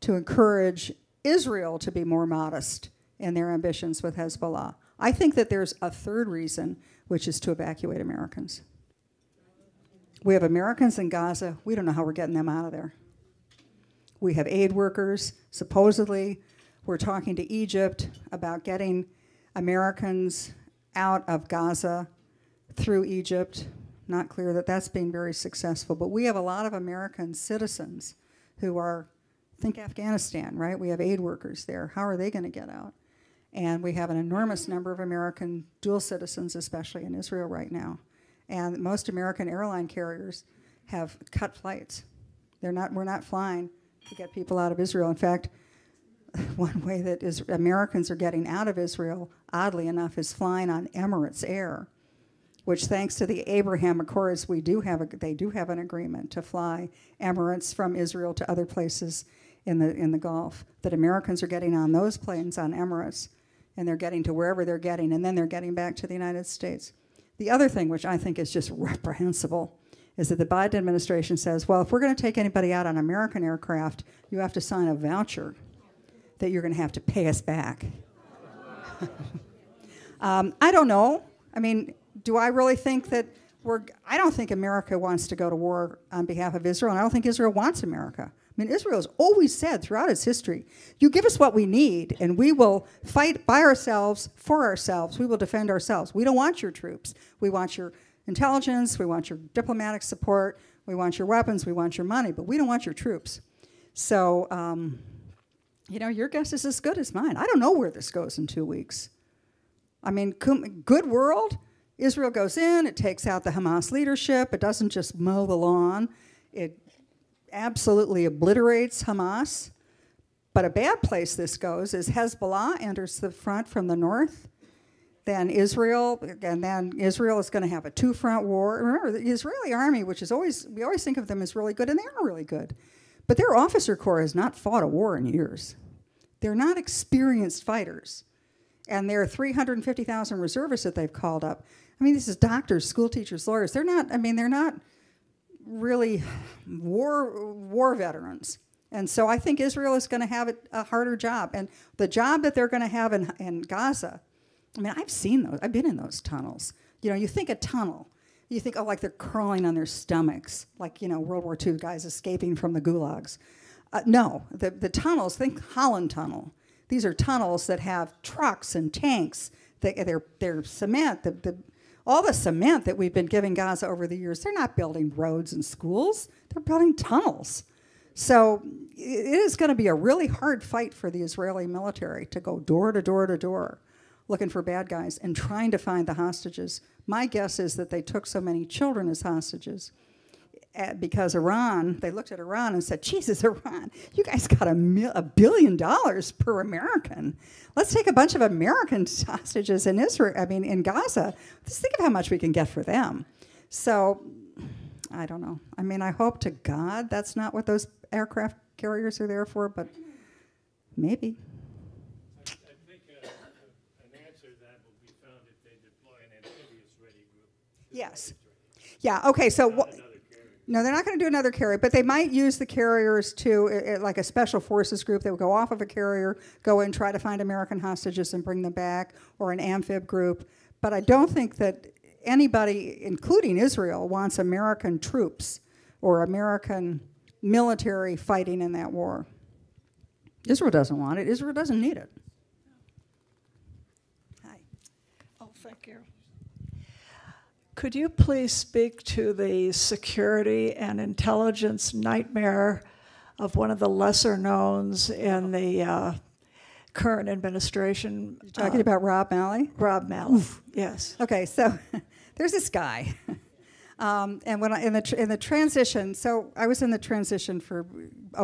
to encourage Israel to be more modest in their ambitions with Hezbollah. I think that there's a third reason, which is to evacuate Americans. We have Americans in Gaza. We don't know how we're getting them out of there. We have aid workers. Supposedly, we're talking to Egypt about getting Americans out of Gaza through Egypt. Not clear that that's been very successful, but we have a lot of American citizens who are, think Afghanistan, right? We have aid workers there. How are they going to get out? And we have an enormous number of American dual citizens, especially in Israel right now. And most American airline carriers have cut flights. They're not, we're not flying to get people out of Israel. In fact, one way that is Americans are getting out of Israel, oddly enough, is flying on Emirates Air, which, thanks to the Abraham Accords, we do have a, they do have an agreement to fly Emirates from Israel to other places in the in the Gulf. That Americans are getting on those planes on Emirates, and they're getting to wherever they're getting, and then they're getting back to the United States. The other thing, which I think is just reprehensible, is that the Biden administration says, well, if we're going to take anybody out on American aircraft, you have to sign a voucher that you're going to have to pay us back. um, I don't know. I mean, do I really think that we're, I don't think America wants to go to war on behalf of Israel, and I don't think Israel wants America. I mean, Israel's always said throughout its history, you give us what we need, and we will fight by ourselves, for ourselves. We will defend ourselves. We don't want your troops. We want your intelligence. We want your diplomatic support. We want your weapons. We want your money. But we don't want your troops. So, um, you know, your guess is as good as mine. I don't know where this goes in two weeks. I mean, good world. Israel goes in. It takes out the Hamas leadership. It doesn't just mow the lawn. It absolutely obliterates Hamas. But a bad place this goes is Hezbollah enters the front from the north, then Israel, and then Israel is going to have a two-front war. Remember, the Israeli army, which is always, we always think of them as really good, and they are really good. But their officer corps has not fought a war in years. They're not experienced fighters. And there are three hundred fifty thousand reservists that they've called up. I mean, this is doctors, school teachers, lawyers. They're not, I mean, they're not really war war veterans. And so I think Israel is going to have a harder job. And the job that they're going to have in, in Gaza, I mean, I've seen those. I've been in those tunnels. You know, you think a tunnel. You think, oh, like they're crawling on their stomachs, like, you know, World War Two guys escaping from the gulags. Uh, no, the, the tunnels, think Holland Tunnel. These are tunnels that have trucks and tanks. They, they're, they're cement. The, the, All the cement that we've been giving Gaza over the years, they're not building roads and schools. They're building tunnels. So it is going to be a really hard fight for the Israeli military to go door to door to door looking for bad guys and trying to find the hostages. My guess is that they took so many children as hostages because Iran, they looked at Iran and said, Jesus, Iran, you guys got a, mil a billion dollars per American. Let's take a bunch of American hostages in Israel, I mean, in Gaza. Just think of how much we can get for them. So, I don't know. I mean, I hope to God that's not what those aircraft carriers are there for, but maybe. I, I think uh, an answer to that will be found if they deploy an amphibious-ready group. Yes. Yeah, okay, so what... No, they're not going to do another carrier, but they might use the carriers to, it, it, like a special forces group that would go off of a carrier, go and try to find American hostages and bring them back, or an amphib group. But I don't think that anybody, including Israel, wants American troops or American military fighting in that war. Israel doesn't want it. Israel doesn't need it. Hi. Oh, thank you. Could you please speak to the security and intelligence nightmare of one of the lesser knowns in the uh, current administration. You're talking uh, about Rob Malley? Rob Malley, yes. Okay, so there's this guy. Um, and when I, in the tr in the transition, so I was in the transition for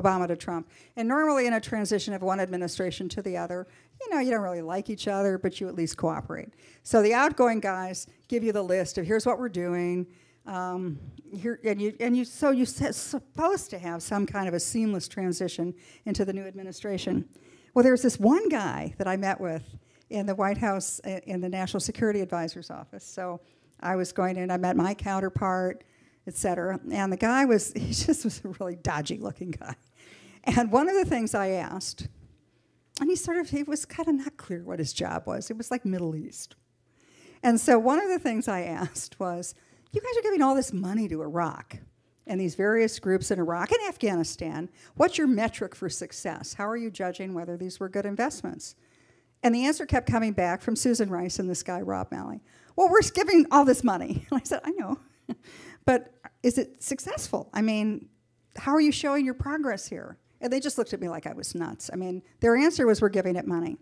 Obama to Trump, and normally in a transition of one administration to the other, you know, you don't really like each other, but you at least cooperate. So the outgoing guys give you the list of here's what we're doing, um, here, and you and you so you're supposed to have some kind of a seamless transition into the new administration. Well, there was this one guy that I met with in the White House in the National Security Advisor's office. So I was going in, I met my counterpart, et cetera. And the guy was, he just was a really dodgy looking guy. And one of the things I asked, and he sort of, he was kind of not clear what his job was. It was like Middle East. And so one of the things I asked was, you guys are giving all this money to Iraq and these various groups in Iraq and Afghanistan. What's your metric for success? How are you judging whether these were good investments? And the answer kept coming back from Susan Rice and this guy, Rob Malley. Well, we're giving all this money. And I said, I know. But is it successful? I mean, how are you showing your progress here? And they just looked at me like I was nuts. I mean, their answer was we're giving it money.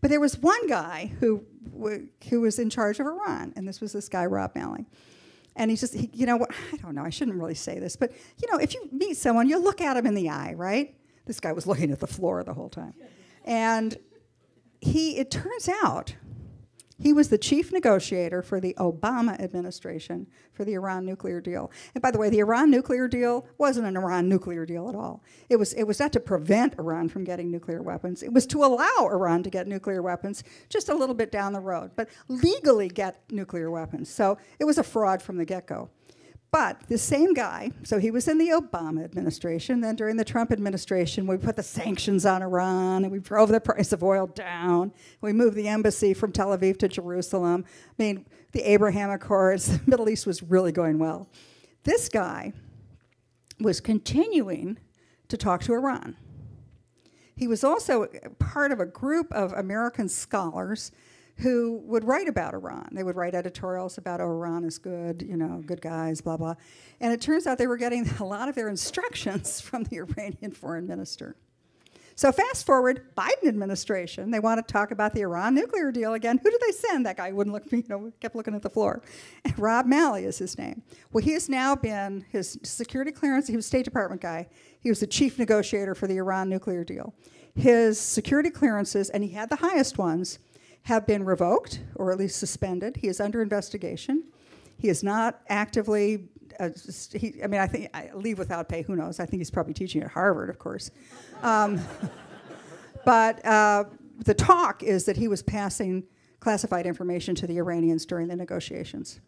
But there was one guy who, who was in charge of Iran, and this was this guy, Rob Malley. And he's just, he, you know, I don't know, I shouldn't really say this, but, you know, if you meet someone, you look at him in the eye, right? This guy was looking at the floor the whole time. And he, it turns out, he was the chief negotiator for the Obama administration for the Iran nuclear deal. And by the way, the Iran nuclear deal wasn't an Iran nuclear deal at all. It was, it was not to prevent Iran from getting nuclear weapons. It was to allow Iran to get nuclear weapons just a little bit down the road, but legally get nuclear weapons. So it was a fraud from the get-go. But the same guy, so he was in the Obama administration, then during the Trump administration, we put the sanctions on Iran, and we drove the price of oil down. We moved the embassy from Tel Aviv to Jerusalem. I mean, the Abraham Accords, the Middle East was really going well. This guy was continuing to talk to Iran. He was also part of a group of American scholars who would write about Iran. They would write editorials about, oh, Iran is good, you know, good guys, blah, blah. And it turns out they were getting a lot of their instructions from the Iranian foreign minister. So fast forward, Biden administration, they want to talk about the Iran nuclear deal again. Who did they send? That guy wouldn't look, you know, kept looking at the floor. And Rob Malley is his name. Well, he has now been, his security clearance, he was a State Department guy. He was the chief negotiator for the Iran nuclear deal. His security clearances, and he had the highest ones, have been revoked, or at least suspended. He is under investigation. He is not actively, uh, just, he, I mean, I think, I leave without pay, who knows? I think he's probably teaching at Harvard, of course. Um, but uh, the talk is that he was passing classified information to the Iranians during the negotiations,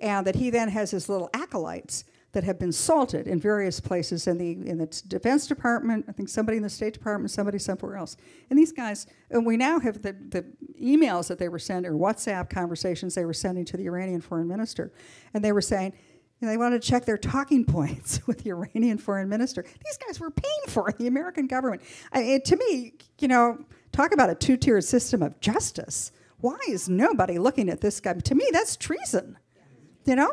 and that he then has his little acolytes that have been salted in various places in the, in the Defense Department, I think somebody in the State Department, somebody somewhere else. And these guys, and we now have the, the emails that they were sending, or WhatsApp conversations they were sending to the Iranian foreign minister. And they were saying, and they wanted to check their talking points with the Iranian foreign minister. These guys were paying for it, the American government. I, it, to me, you know, talk about a two-tiered system of justice. Why is nobody looking at this guy? To me, that's treason, you know?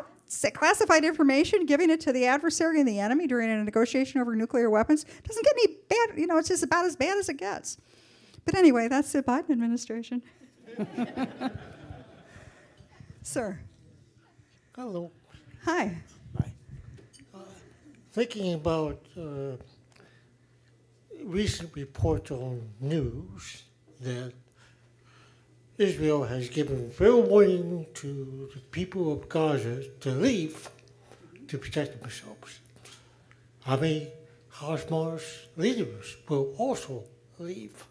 Classified information, giving it to the adversary and the enemy during a negotiation over nuclear weapons doesn't get any bad, you know, it's just about as bad as it gets. But anyway, that's the Biden administration. Sir. Hello. Hi. Hi. Uh, thinking about uh, recent reports on news that Israel has given fair warning to the people of Gaza to leave to protect themselves. I mean, Hamas leaders will also leave.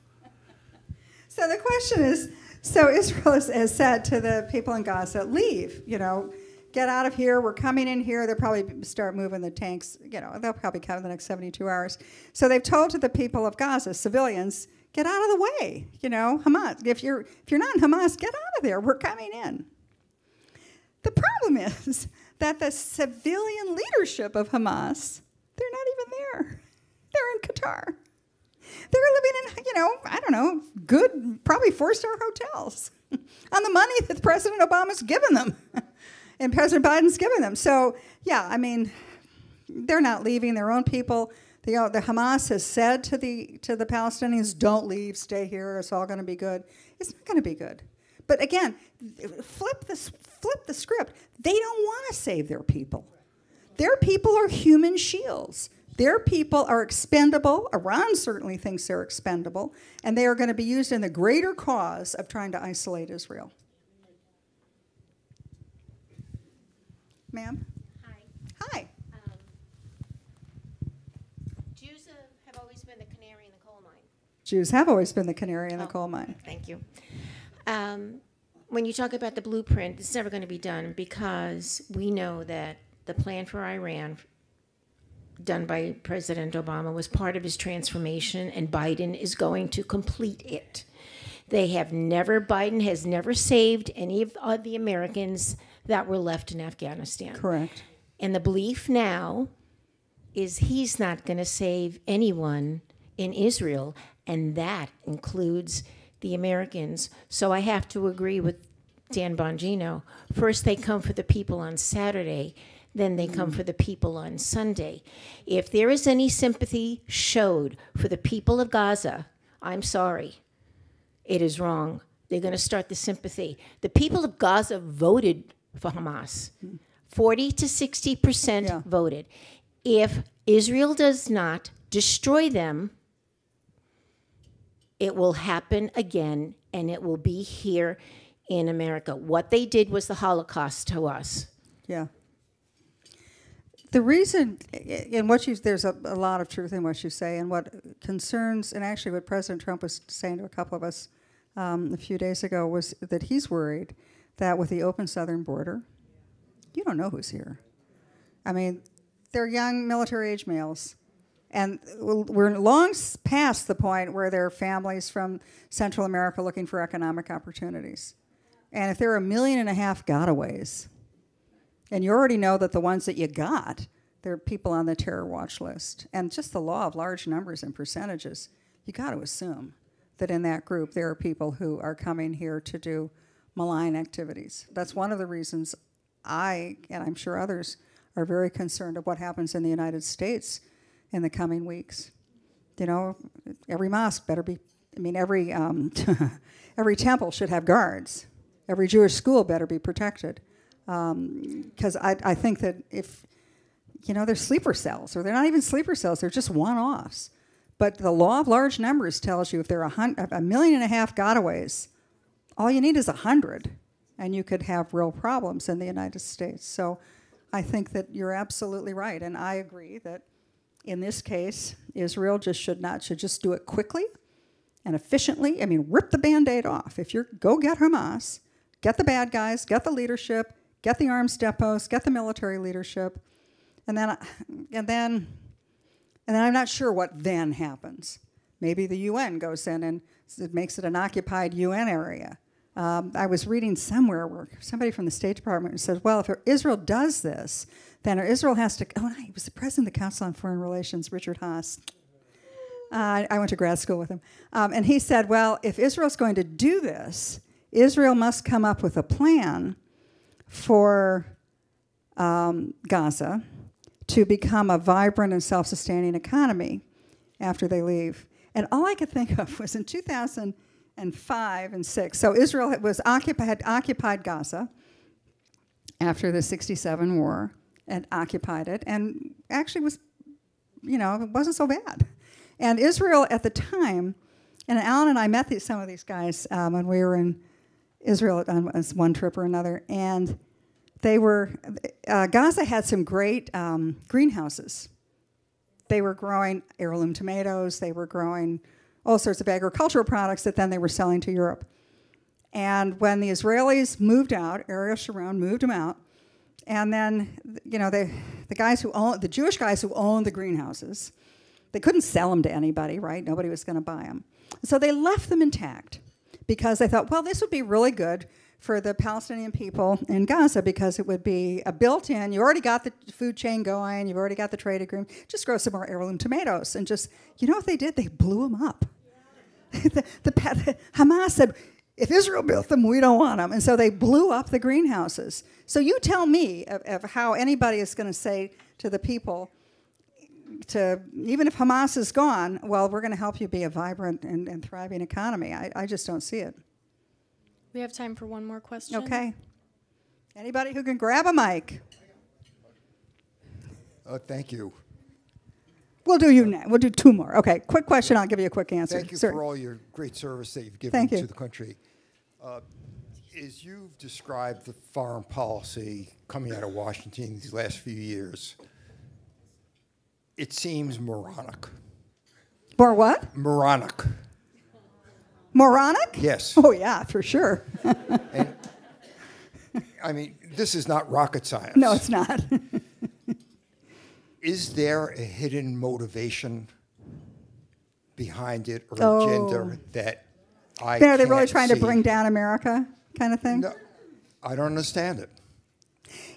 So the question is, so Israel has said to the people in Gaza, leave, you know, get out of here, we're coming in here, they'll probably start moving the tanks, you know, they'll probably come in the next seventy-two hours. So they've told to the people of Gaza, civilians, get out of the way, you know, Hamas. If you're, if you're not in Hamas, get out of there. We're coming in. The problem is that the civilian leadership of Hamas, they're not even there. They're in Qatar. They're living in, you know, I don't know, good, probably four-star hotels on the money that President Obama's given them and President Biden's given them. So, yeah, I mean, they're not leaving their own people. The, uh, the Hamas has said to the, to the Palestinians, don't leave, stay here, it's all going to be good. It's not going to be good. But again, flip the, flip the script. They don't want to save their people. Their people are human shields. Their people are expendable. Iran certainly thinks they're expendable. And they are going to be used in the greater cause of trying to isolate Israel. Ma'am? Hi. Hi. Jews have always been the canary in oh, the coal mine. Thank you. Um, when you talk about the blueprint, it's never going to be done because we know that the plan for Iran done by President Obama was part of his transformation, and Biden is going to complete it. They have never, Biden has never saved any of the Americans that were left in Afghanistan. Correct. And the belief now is he's not going to save anyone in Israel, and that includes the Americans. So I have to agree with Dan Bongino. First they come for the people on Saturday, then they come for the people on Sunday. If there is any sympathy showed for the people of Gaza, I'm sorry, it is wrong. They're going to start the sympathy. The people of Gaza voted for Hamas. forty to sixty percent yeah. voted. If Israel does not destroy them, it will happen again, and it will be here in America. What they did was the Holocaust to us. Yeah. The reason, and what you, there's a, a lot of truth in what you say, and what concerns, and actually what President Trump was saying to a couple of us um, a few days ago, was that he's worried that with the open southern border, you don't know who's here. I mean, they're young military-age males. And we're long past the point where there are families from Central America looking for economic opportunities. And if there are a million and a half gotaways, and you already know that the ones that you got, they're people on the terror watch list. And just the law of large numbers and percentages, you got to assume that in that group there are people who are coming here to do malign activities. That's one of the reasons I, and I'm sure others, are very concerned of what happens in the United States in the coming weeks. You know, every mosque better be, I mean, every, um, every temple should have guards. Every Jewish school better be protected. Because um, I, I think that if, you know, they're sleeper cells, or they're not even sleeper cells, they're just one-offs. But the law of large numbers tells you if there are a, hundred, a million and a half gotaways, all you need is a hundred, and you could have real problems in the United States. So I think that you're absolutely right, and I agree that in this case, Israel just should not, should just do it quickly and efficiently. I mean, rip the Band-Aid off. If you're, go get Hamas, get the bad guys, get the leadership, get the arms depots, get the military leadership, and then, and then, and then I'm not sure what then happens. Maybe the U N goes in and it makes it an occupied U N area. Um, I was reading somewhere where somebody from the State Department said, well, if Israel does this, then Israel has to, oh, he was the president of the Council on Foreign Relations, Richard Haass. Uh, I went to grad school with him. Um, and he said, well, if Israel's going to do this, Israel must come up with a plan for um, Gaza to become a vibrant and self-sustaining economy after they leave. And all I could think of was in two thousand five and six. So Israel was occup- had occupied Gaza after the sixty-seven war, and occupied it, and actually was, you know, it wasn't so bad. And Israel at the time, and Alan and I met these, some of these guys um, when we were in Israel on one trip or another, and they were, uh, Gaza had some great um, greenhouses. They were growing heirloom tomatoes, they were growing all sorts of agricultural products that then they were selling to Europe. And when the Israelis moved out, Ariel Sharon moved them out, and then, you know, they, the guys who own, the Jewish guys who owned the greenhouses, they couldn't sell them to anybody, right? Nobody was going to buy them. So they left them intact because they thought, well, this would be really good for the Palestinian people in Gaza because it would be a built-in, you already got the food chain going, you've already got the trade agreement, just grow some more heirloom tomatoes. And just, you know what they did? They blew them up. Yeah. the, the, the Hamas said, if Israel built them, we don't want them. And so they blew up the greenhouses. So you tell me of, of how anybody is going to say to the people, to, even if Hamas is gone, well, we're going to help you be a vibrant and, and thriving economy. I, I just don't see it. We have time for one more question. Okay. Anybody who can grab a mic. Oh, thank you. We'll do you now. We'll do two more. Okay, quick question. I'll give you a quick answer. Thank you Sir. for all your great service that you've given Thank you. to the country. Uh, as you've described the foreign policy coming out of Washington these last few years, it seems moronic. Or what? Moronic. Moronic? Yes. Oh, yeah, for sure. And, I mean, this is not rocket science. No, it's not. Is there a hidden motivation behind it or oh. agenda that I can't see? Are they really trying see? to bring down America kind of thing? No, I don't understand it.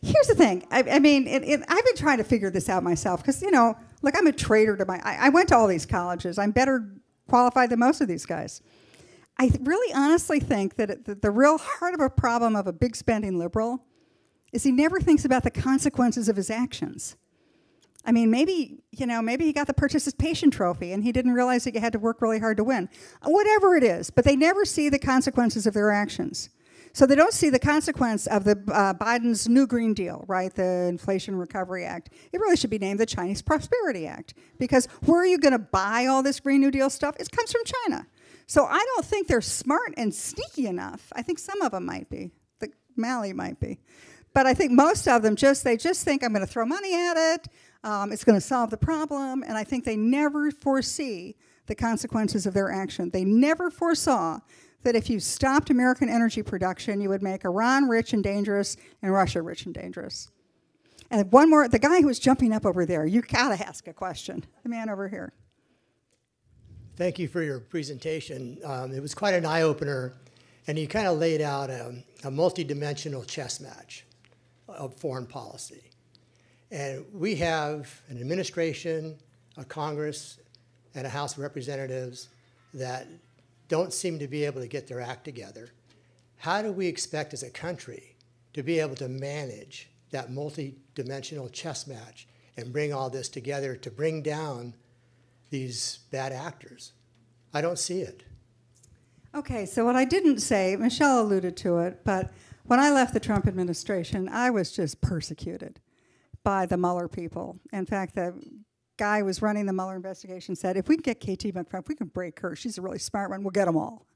Here's the thing. I, I mean, it, it, I've been trying to figure this out myself because, you know, like I'm a traitor to my... I, I went to all these colleges. I'm better qualified than most of these guys. I really honestly think that, it, that the real heart of a problem of a big spending liberal is he never thinks about the consequences of his actions. I mean, maybe, you know, maybe he got the participation trophy and he didn't realize that you had to work really hard to win. Whatever it is, but they never see the consequences of their actions. So they don't see the consequence of the uh, Biden's new Green Deal, right, the Inflation Recovery Act. It really should be named the Chinese Prosperity Act because where are you going to buy all this Green New Deal stuff? It comes from China. So I don't think they're smart and sneaky enough. I think some of them might be. Like Malley might be. But I think most of them just, they just think I'm going to throw money at it. Um, it's going to solve the problem, and I think they never foresee the consequences of their action. They never foresaw that if you stopped American energy production, you would make Iran rich and dangerous and Russia rich and dangerous. And one more, the guy who was jumping up over there, you got to ask a question. The man over here. Thank you for your presentation. Um, it was quite an eye-opener, and you kind of laid out a, a multi-dimensional chess match of foreign policy. And we have an administration, a Congress, and a House of Representatives that don't seem to be able to get their act together. How do we expect as a country to be able to manage that multi-dimensional chess match and bring all this together to bring down these bad actors? I don't see it. Okay, so what I didn't say, Michelle alluded to it, but when I left the Trump administration, I was just persecuted by the Mueller people. In fact, the guy who was running the Mueller investigation said, if we can get K T McFarland, we can break her. She's a really smart one. We'll get them all.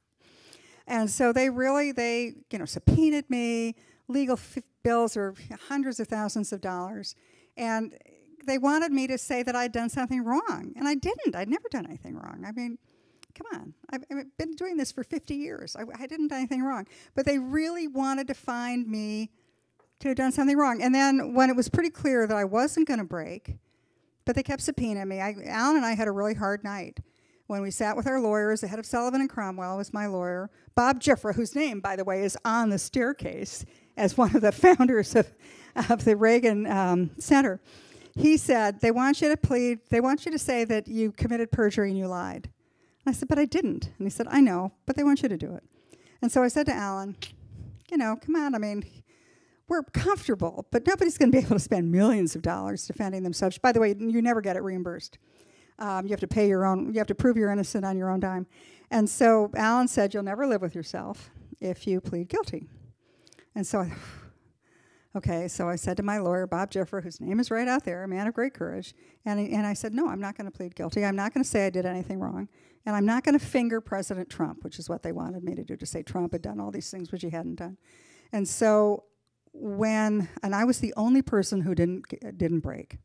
And so they really, they, you know, subpoenaed me. Legal f bills are hundreds of thousands of dollars. And they wanted me to say that I'd done something wrong. And I didn't. I'd never done anything wrong. I mean, come on. I've, I've been doing this for fifty years. I, I didn't do anything wrong. But they really wanted to find me to have done something wrong. And then when it was pretty clear that I wasn't going to break, but they kept subpoenaing me. I, Alan and I had a really hard night when we sat with our lawyers. The head of Sullivan and Cromwell was my lawyer. Bob Jeffra, whose name, by the way, is on the staircase as one of the founders of, of the Reagan um, Center, he said, they want you to plead, they want you to say that you committed perjury and you lied. And I said, but I didn't. And he said, I know, but they want you to do it. And so I said to Alan, you know, come on, I mean, we're comfortable, but nobody's going to be able to spend millions of dollars defending themselves. By the way, you never get it reimbursed. Um, you have to pay your own, you have to prove you're innocent on your own dime. And so Alan said, you'll never live with yourself if you plead guilty. And so I, okay, so I said to my lawyer, Bob Jeffra, whose name is right out there, a man of great courage, and, and I said, no, I'm not going to plead guilty. I'm not going to say I did anything wrong. And I'm not going to finger President Trump, which is what they wanted me to do, to say Trump had done all these things which he hadn't done. And so when, and I was the only person who didn't, didn't break.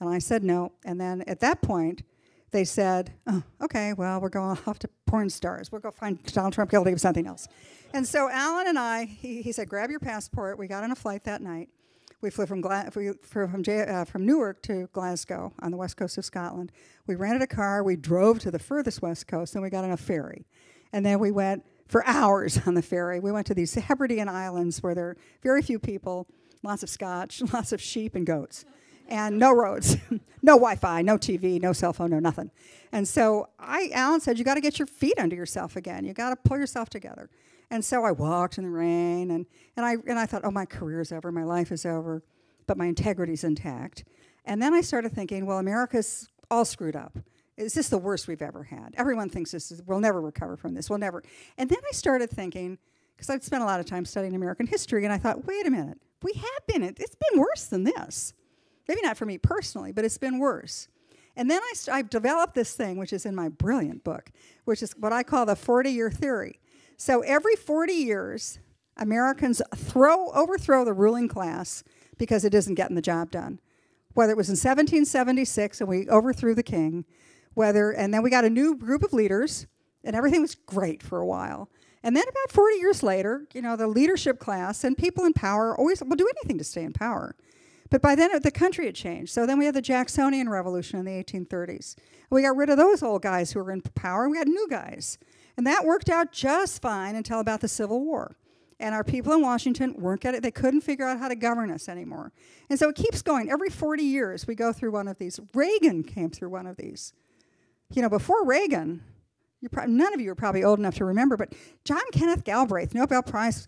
And I said no. And then at that point, they said, oh, okay, well, we're going off to porn stars. We'll go find Donald Trump guilty of something else. And so Alan and I, he, he said, grab your passport. We got on a flight that night. We flew from, Gla we flew from, J uh, from Newark to Glasgow on the west coast of Scotland. We rented a car. We drove to the furthest west coast. Then we got on a ferry. And then we went for hours on the ferry. We went to these Hebridean Islands where there are very few people, lots of scotch, lots of sheep and goats, and no roads, no Wi-Fi, no T V, no cell phone, no nothing. And so I, Alan said, you got to get your feet under yourself again. You got to pull yourself together. And so I walked in the rain, and, and, I, and I thought, oh, my career's over, my life is over, but my integrity's intact. And then I started thinking, well, America's all screwed up. Is this the worst we've ever had? Everyone thinks this is, we'll never recover from this, we'll never. And then I started thinking, because I'd spent a lot of time studying American history, and I thought, wait a minute, we have been, it's been worse than this. Maybe not for me personally, but it's been worse. And then I st- I've developed this thing, which is in my brilliant book, which is what I call the forty-year theory. So every forty years, Americans throw, overthrow the ruling class because it isn't getting the job done. Whether it was in seventeen seventy-six and we overthrew the king, whether, and then we got a new group of leaders, and everything was great for a while. And then about forty years later, you know, the leadership class and people in power always will do anything to stay in power. But by then, the country had changed. So then we had the Jacksonian Revolution in the eighteen thirties. We got rid of those old guys who were in power, and we got new guys. And that worked out just fine until about the Civil War. And our people in Washington weren't getting it. They couldn't figure out how to govern us anymore. And so it keeps going. Every forty years, we go through one of these. Reagan came through one of these. You know, before Reagan, you pro- none of you are probably old enough to remember, but John Kenneth Galbraith, Nobel Prize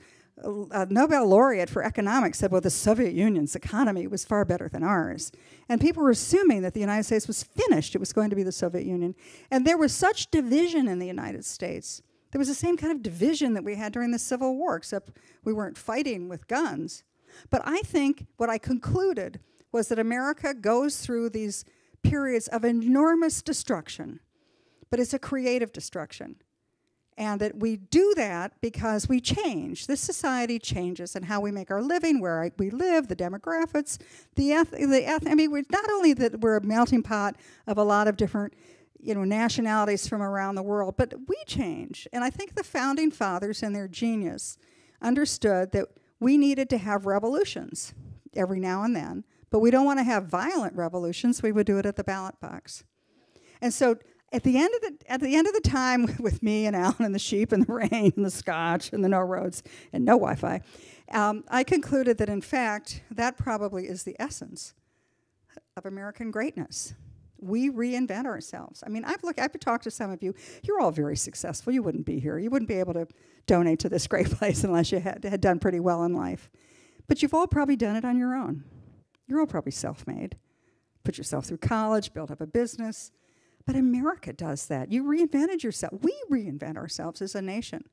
Uh, Nobel laureate for economics, said, well, the Soviet Union's economy was far better than ours. And people were assuming that the United States was finished. It was going to be the Soviet Union. And there was such division in the United States. There was the same kind of division that we had during the Civil War, except we weren't fighting with guns. But I think what I concluded was that America goes through these periods of enormous destruction, but it's a creative destruction. And that we do that because we change. This society changes in how we make our living, where we live, the demographics, the eth- the eth- I mean, we're not only that we're a melting pot of a lot of different, you know, nationalities from around the world, but we change. And I think the founding fathers and their genius understood that we needed to have revolutions every now and then, but we don't want to have violent revolutions. We would do it at the ballot box. And so At the end of the at the end of the time with me and Alan and the sheep and the rain and the scotch and the no roads and no Wi-Fi, um, I concluded that in fact that probably is the essence of American greatness. We reinvent ourselves. I mean, I've looked. I've talked to some of you. You're all very successful. You wouldn't be here. You wouldn't be able to donate to this great place unless you had, had done pretty well in life. But you've all probably done it on your own. You're all probably self-made. Put yourself through college, build up a business. But America does that. You reinvented yourself. We reinvent ourselves as a nation.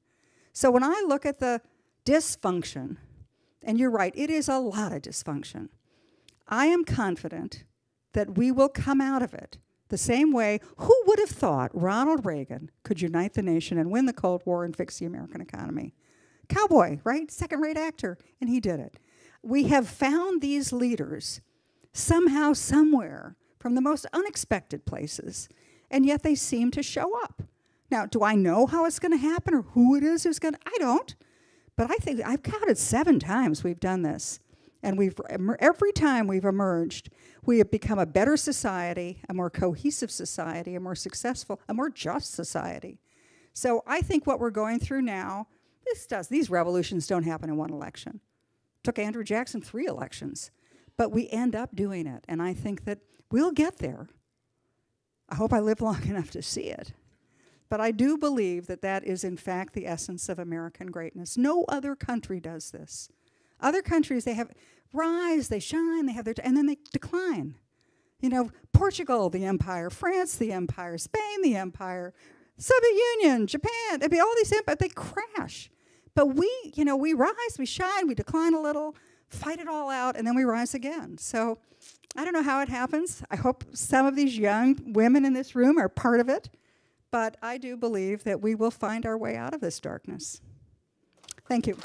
So when I look at the dysfunction, and you're right, it is a lot of dysfunction, I am confident that we will come out of it the same way. Who would have thought Ronald Reagan could unite the nation and win the Cold War and fix the American economy? Cowboy, right? Second-rate actor, and he did it. We have found these leaders somehow, somewhere, from the most unexpected places, and yet they seem to show up. Now, do I know how it's going to happen or who it is who's going to? I don't, but I think I've counted seven times we've done this, and we've every time we've emerged, we have become a better society, a more cohesive society, a more successful, a more just society. So I think what we're going through now, this does these revolutions don't happen in one election. It took Andrew Jackson three elections, but we end up doing it, and I think that we'll get there. I hope I live long enough to see it. But I do believe that that is, in fact, the essence of American greatness. No other country does this. Other countries, they have rise, they shine, they have their, t- and then they decline. You know, Portugal, the empire, France, the empire, Spain, the empire, Soviet Union, Japan, I mean, all these empires, they crash. But we, you know, we rise, we shine, we decline a little, fight it all out, and then we rise again. So I don't know how it happens. I hope some of these young women in this room are part of it, but I do believe that we will find our way out of this darkness. Thank you.